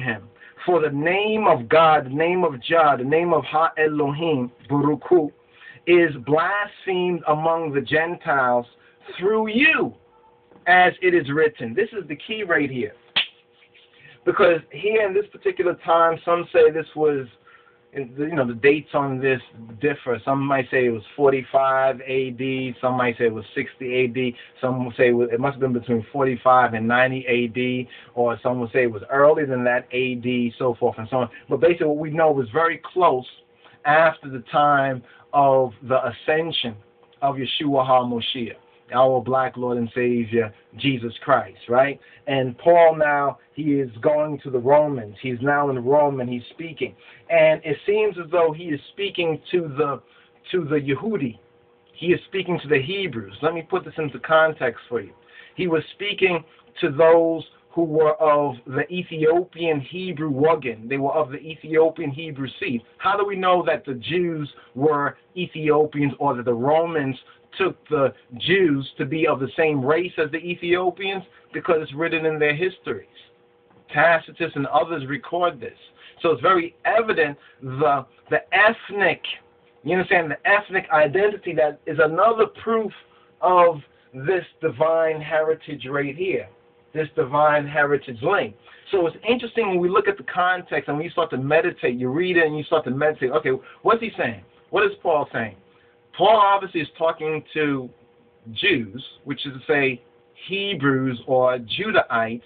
him? For the name of God, the name of Jah, the name of Ha Elohim, Baruchu, is blasphemed among the Gentiles through you, as it is written. This is the key right here. Because here in this particular time, some say this was, you know, the dates on this differ. Some might say it was 45 A.D., some might say it was 60 A.D., some will say it must have been between 45 and 90 A.D., or some will say it was earlier than that A.D., so forth and so on. But basically what we know was very close after the time of the ascension of Yeshua HaMoshiach, our black Lord and Savior, Jesus Christ, right? And Paul now, he is going to the Romans. He's now in Rome and he's speaking. And it seems as though he is speaking to the Yehudi. He is speaking to the Hebrews. Let me put this into context for you. He was speaking to those who were of the Ethiopian Hebrew Wagon. They were of the Ethiopian Hebrew seed. How do we know that the Jews were Ethiopians, or that the Romans took the Jews to be of the same race as the Ethiopians? Because it's written in their histories. Tacitus and others record this. So it's very evident the ethnic, you understand, the ethnic identity that is another proof of this divine heritage right here. this divine heritage lane. So it's interesting when we look at the context and when you start to meditate, you read it and you start to meditate, okay, what's he saying? What is Paul saying? Paul obviously is talking to Jews, which is to say Hebrews or Judahites,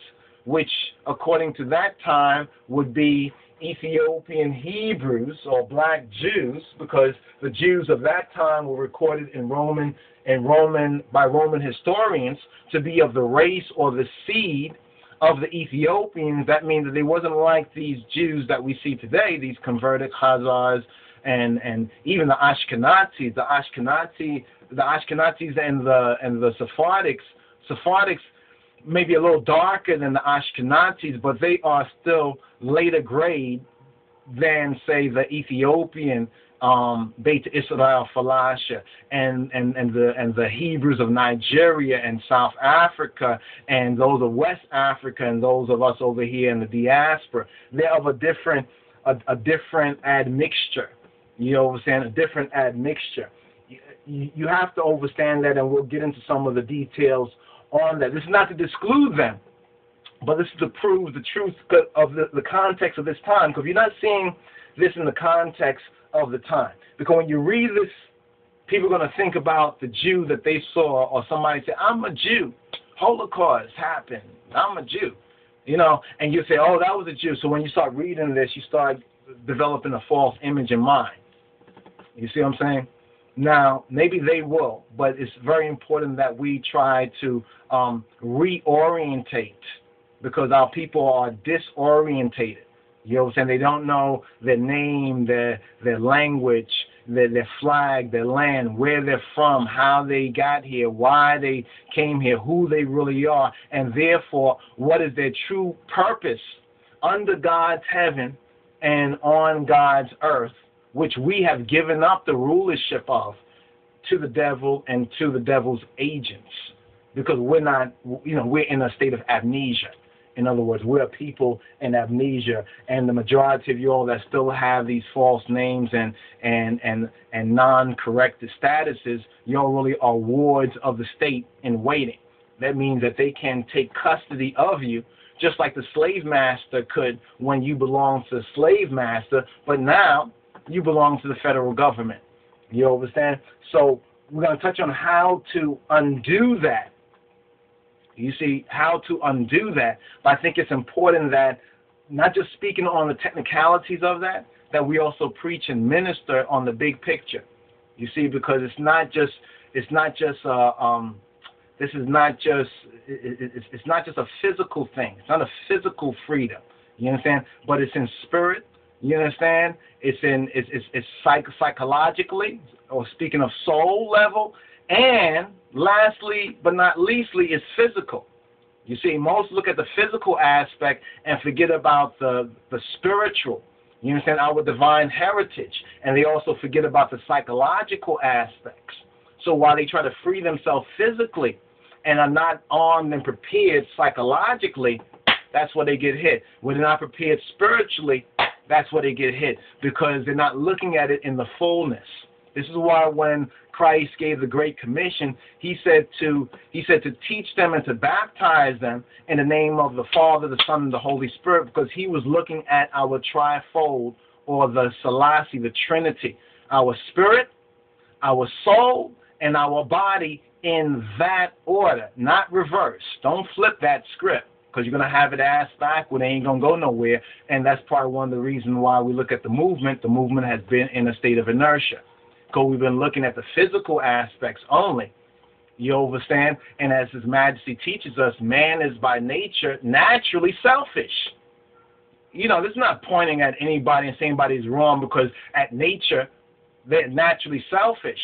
which according to that time would be Ethiopian Hebrews or black Jews, because the Jews of that time were recorded in Roman historians to be of the race or the seed of the Ethiopians. That means that they wasn't like these Jews that we see today, these converted Khazars and even the Ashkenazis. The Ashkenazis and the Sephardics maybe a little darker than the Ashkenazis, but they are still later grade than, say, the Ethiopian Beta Israel Falasha and the Hebrews of Nigeria and South Africa and those of West Africa and those of us over here in the diaspora. They're of a different admixture. You know what I'm saying? A different admixture. You have to understand that, and we'll get into some of the details on that. This is not to disclude them, but this is to prove the truth of the context of this time, because you're not seeing this in the context of the time. Because when you read this, people are going to think about the Jew that they saw, or somebody say, I'm a Jew. Holocaust happened. I'm a Jew. You know, and you say, oh, that was a Jew. So when you start reading this, you start developing a false image in mind. You see what I'm saying? Now, maybe they will, but it's very important that we try to reorientate, because our people are disorientated. You know what I'm saying? They don't know their name, their language, their flag, their land, where they're from, how they got here, why they came here, who they really are, and therefore what is their true purpose under God's heaven and on God's earth, which we have given up the rulership of to the devil and to the devil's agents, because we're not, you know, we're in a state of amnesia. In other words, we're a people in amnesia, and the majority of you all that still have these false names and non-corrected statuses, you all really are wards of the state in waiting. That means that they can take custody of you, just like the slave master could when you belong to the slave master, but now you belong to the federal government. You understand? So we're going to touch on how to undo that. You see, how to undo that. But I think it's important that, not just speaking on the technicalities of that, that we also preach and minister on the big picture. You see, because it's not just a physical thing. It's not a physical freedom. You understand? But it's in spirit. You understand? It's psychologically, or speaking of soul level, and lastly but not leastly is physical. You see, most look at the physical aspect and forget about the spiritual. You understand? Our divine heritage, and they also forget about the psychological aspects. So while they try to free themselves physically and are not armed and prepared psychologically, that's where they get hit. When they're not prepared spiritually, that's where they get hit, because they're not looking at it in the fullness. This is why when Christ gave the Great Commission, he said to teach them and to baptize them in the name of the Father, the Son, and the Holy Spirit, because he was looking at our trifold, or the Selassie, the Trinity, our spirit, our soul, and our body in that order, not reverse. Don't flip that script, because you're going to have it ass backward. They ain't going to go nowhere, and that's probably one of the reasons why we look at the movement. The movement has been in a state of inertia, because we've been looking at the physical aspects only. You understand? And as His Majesty teaches us, man is by nature naturally selfish. You know, this is not pointing at anybody and saying anybody's wrong, because at nature, they're naturally selfish.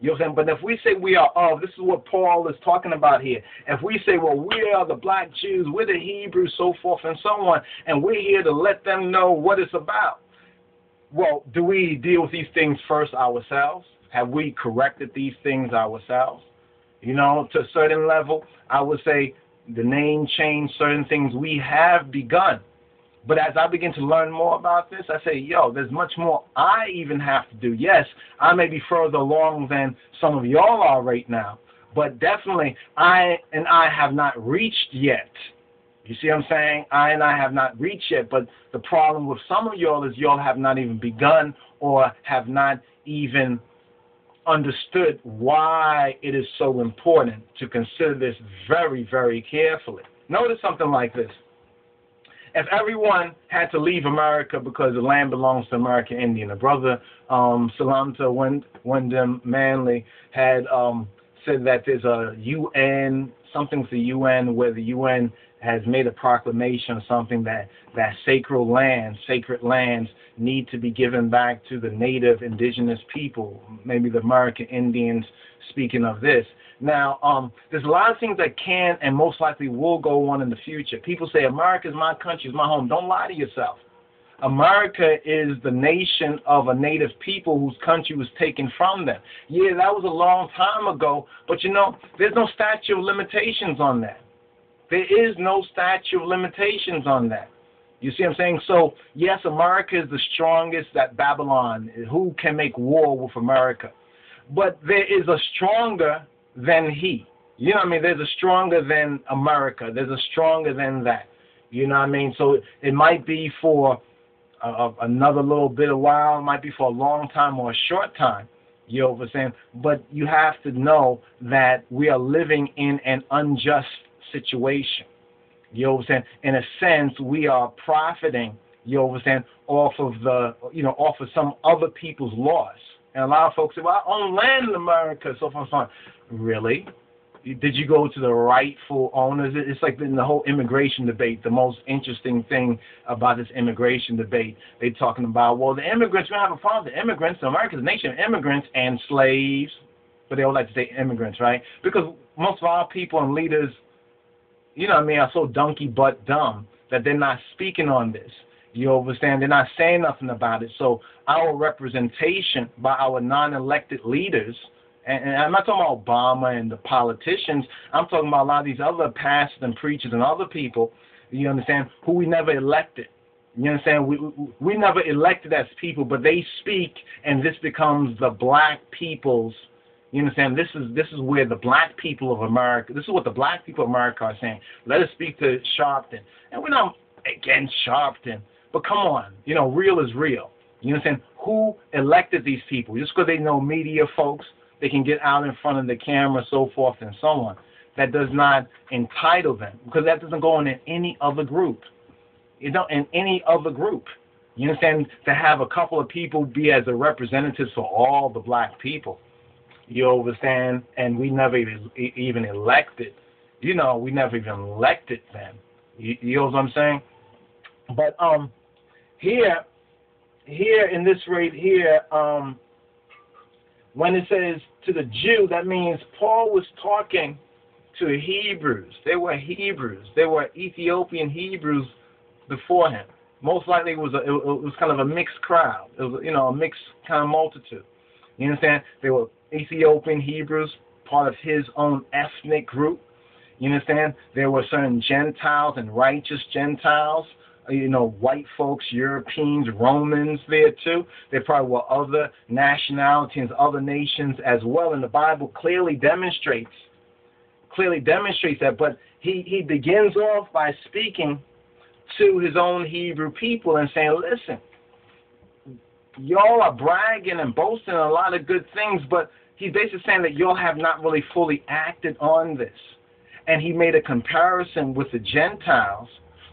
You know what I'm saying? But if we say we are of, this is what Paul is talking about here. If we say, well, we are the black Jews, we're the Hebrews, so forth and so on, and we're here to let them know what it's about. Well, do we deal with these things first ourselves? Have we corrected these things ourselves? You know, to a certain level, I would say the name change, certain things we have begun. But as I begin to learn more about this, I say, yo, there's much more I even have to do. Yes, I may be further along than some of y'all are right now, but definitely I have not reached yet. You see what I'm saying? I have not reached yet, but the problem with some of y'all is y'all have not even begun or have not even understood why it is so important to consider this very, very carefully. Notice something like this. If everyone had to leave America because the land belongs to American Indian, a brother, Salanta Wyndham Manley, had said that there's a UN, something's the UN, where the UN has made a proclamation or something that sacred lands need to be given back to the native indigenous people, maybe the American Indians, speaking of this. Now, there's a lot of things that can and most likely will go on in the future. People say, America is my country, is my home. Don't lie to yourself. America is the nation of a native people whose country was taken from them. Yeah, that was a long time ago, but you know, there's no statute of limitations on that. There is no statute of limitations on that. You see what I'm saying? So, yes, America is the strongest at Babylon. Who can make war with America? But there is a stronger than he. You know what I mean? There's a stronger than America. There's a stronger than that. You know what I mean? So it might be for another little bit of while. It might be for a long time or a short time. You know what I'm saying? But you have to know that we are living in an unjust situation. You know what I'm saying? In a sense, we are profiting, you know what I'm saying, off of some other people's loss. And a lot of folks say, well, I own land in America, so forth and so on. Really? Did you go to the rightful owners? It's like in the whole immigration debate, the most interesting thing about this immigration debate, they're talking about, well, the immigrants, we don't have a problem with the immigrants. America's a nation of immigrants and slaves, but they all like to say immigrants, right? Because most of our people and leaders, you know what I mean, are so donkey butt dumb that they're not speaking on this. You understand? They're not saying nothing about it. So our representation by our non-elected leaders, and I'm not talking about Obama and the politicians. I'm talking about a lot of these other pastors and preachers and other people, you understand, who we never elected. You understand? We never elected as people, but they speak, and this becomes the black people's. You understand? This is where the black people of America, this is what the black people of America are saying. Let us speak to Sharpton. And we're not against Sharpton, but come on. You know, real is real. You understand? Who elected these people? Just because they know media folks, they can get out in front of the camera, so forth and so on. That does not entitle them, because that doesn't go on in any other group. You know, in any other group. You understand? To have a couple of people be as the representatives for all the black people. You understand? And we never even elected. You know, we never even elected them. You know what I'm saying? But here in this right here, when it says to the Jew, that means Paul was talking to Hebrews. They were Hebrews. They were Ethiopian Hebrews before him. Most likely it was kind of a mixed crowd. It was, you know, a mixed kind of multitude. You understand? They were Ethiopian Hebrews, part of his own ethnic group. You understand? There were certain Gentiles and righteous Gentiles, you know, white folks, Europeans, Romans there too. There probably were other nationalities, other nations as well. And the Bible clearly demonstrates that. But he begins off by speaking to his own Hebrew people and saying, listen, y'all are bragging and boasting a lot of good things, but he's basically saying that y'all have not really fully acted on this. And he made a comparison with the Gentiles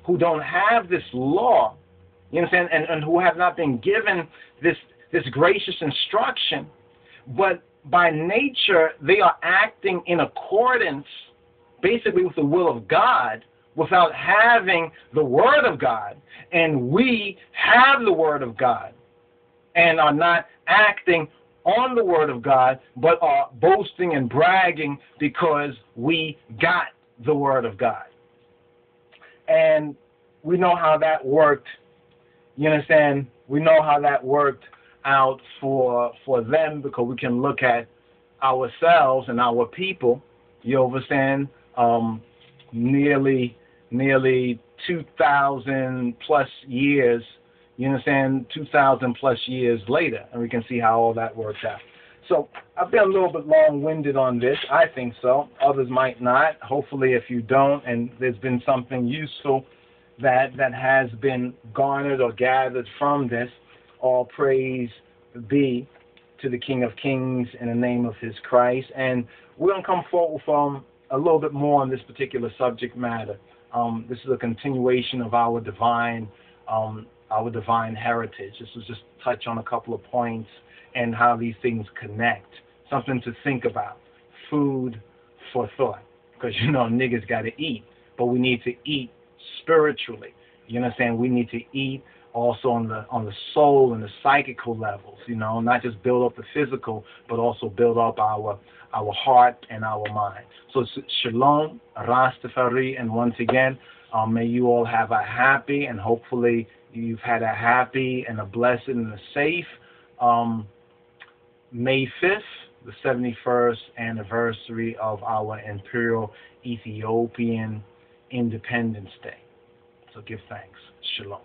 who don't have this law, you understand, and who have not been given this gracious instruction, but by nature they are acting in accordance basically with the will of God without having the Word of God. And we have the Word of God and are not acting on the Word of God, but are boasting and bragging because we got the Word of God. And we know how that worked. You understand? We know how that worked out for them, because we can look at ourselves and our people. You understand? Nearly 2,000 plus years. You understand? 2,000 plus years later, and we can see how all that works out. So I've been a little bit long-winded on this. I think so. Others might not. Hopefully, if you don't, and there's been something useful that has been garnered or gathered from this, all praise be to the King of Kings in the name of his Christ. And we're going to come forward from a little bit more on this particular subject matter. This is a continuation of our divine heritage. This was just touch on a couple of points and how these things connect. Something to think about. Food for thought. Because, you know, niggas got to eat. But we need to eat spiritually. You understand? We need to eat also on the soul and the psychical levels, you know, not just build up the physical, but also build up our heart and our mind. So shalom, Rastafari, and once again, may you all have a happy, and hopefully you've had a happy and a blessed and a safe May 5th, the 71st anniversary of our Imperial Ethiopian Independence Day. So give thanks. Shalom.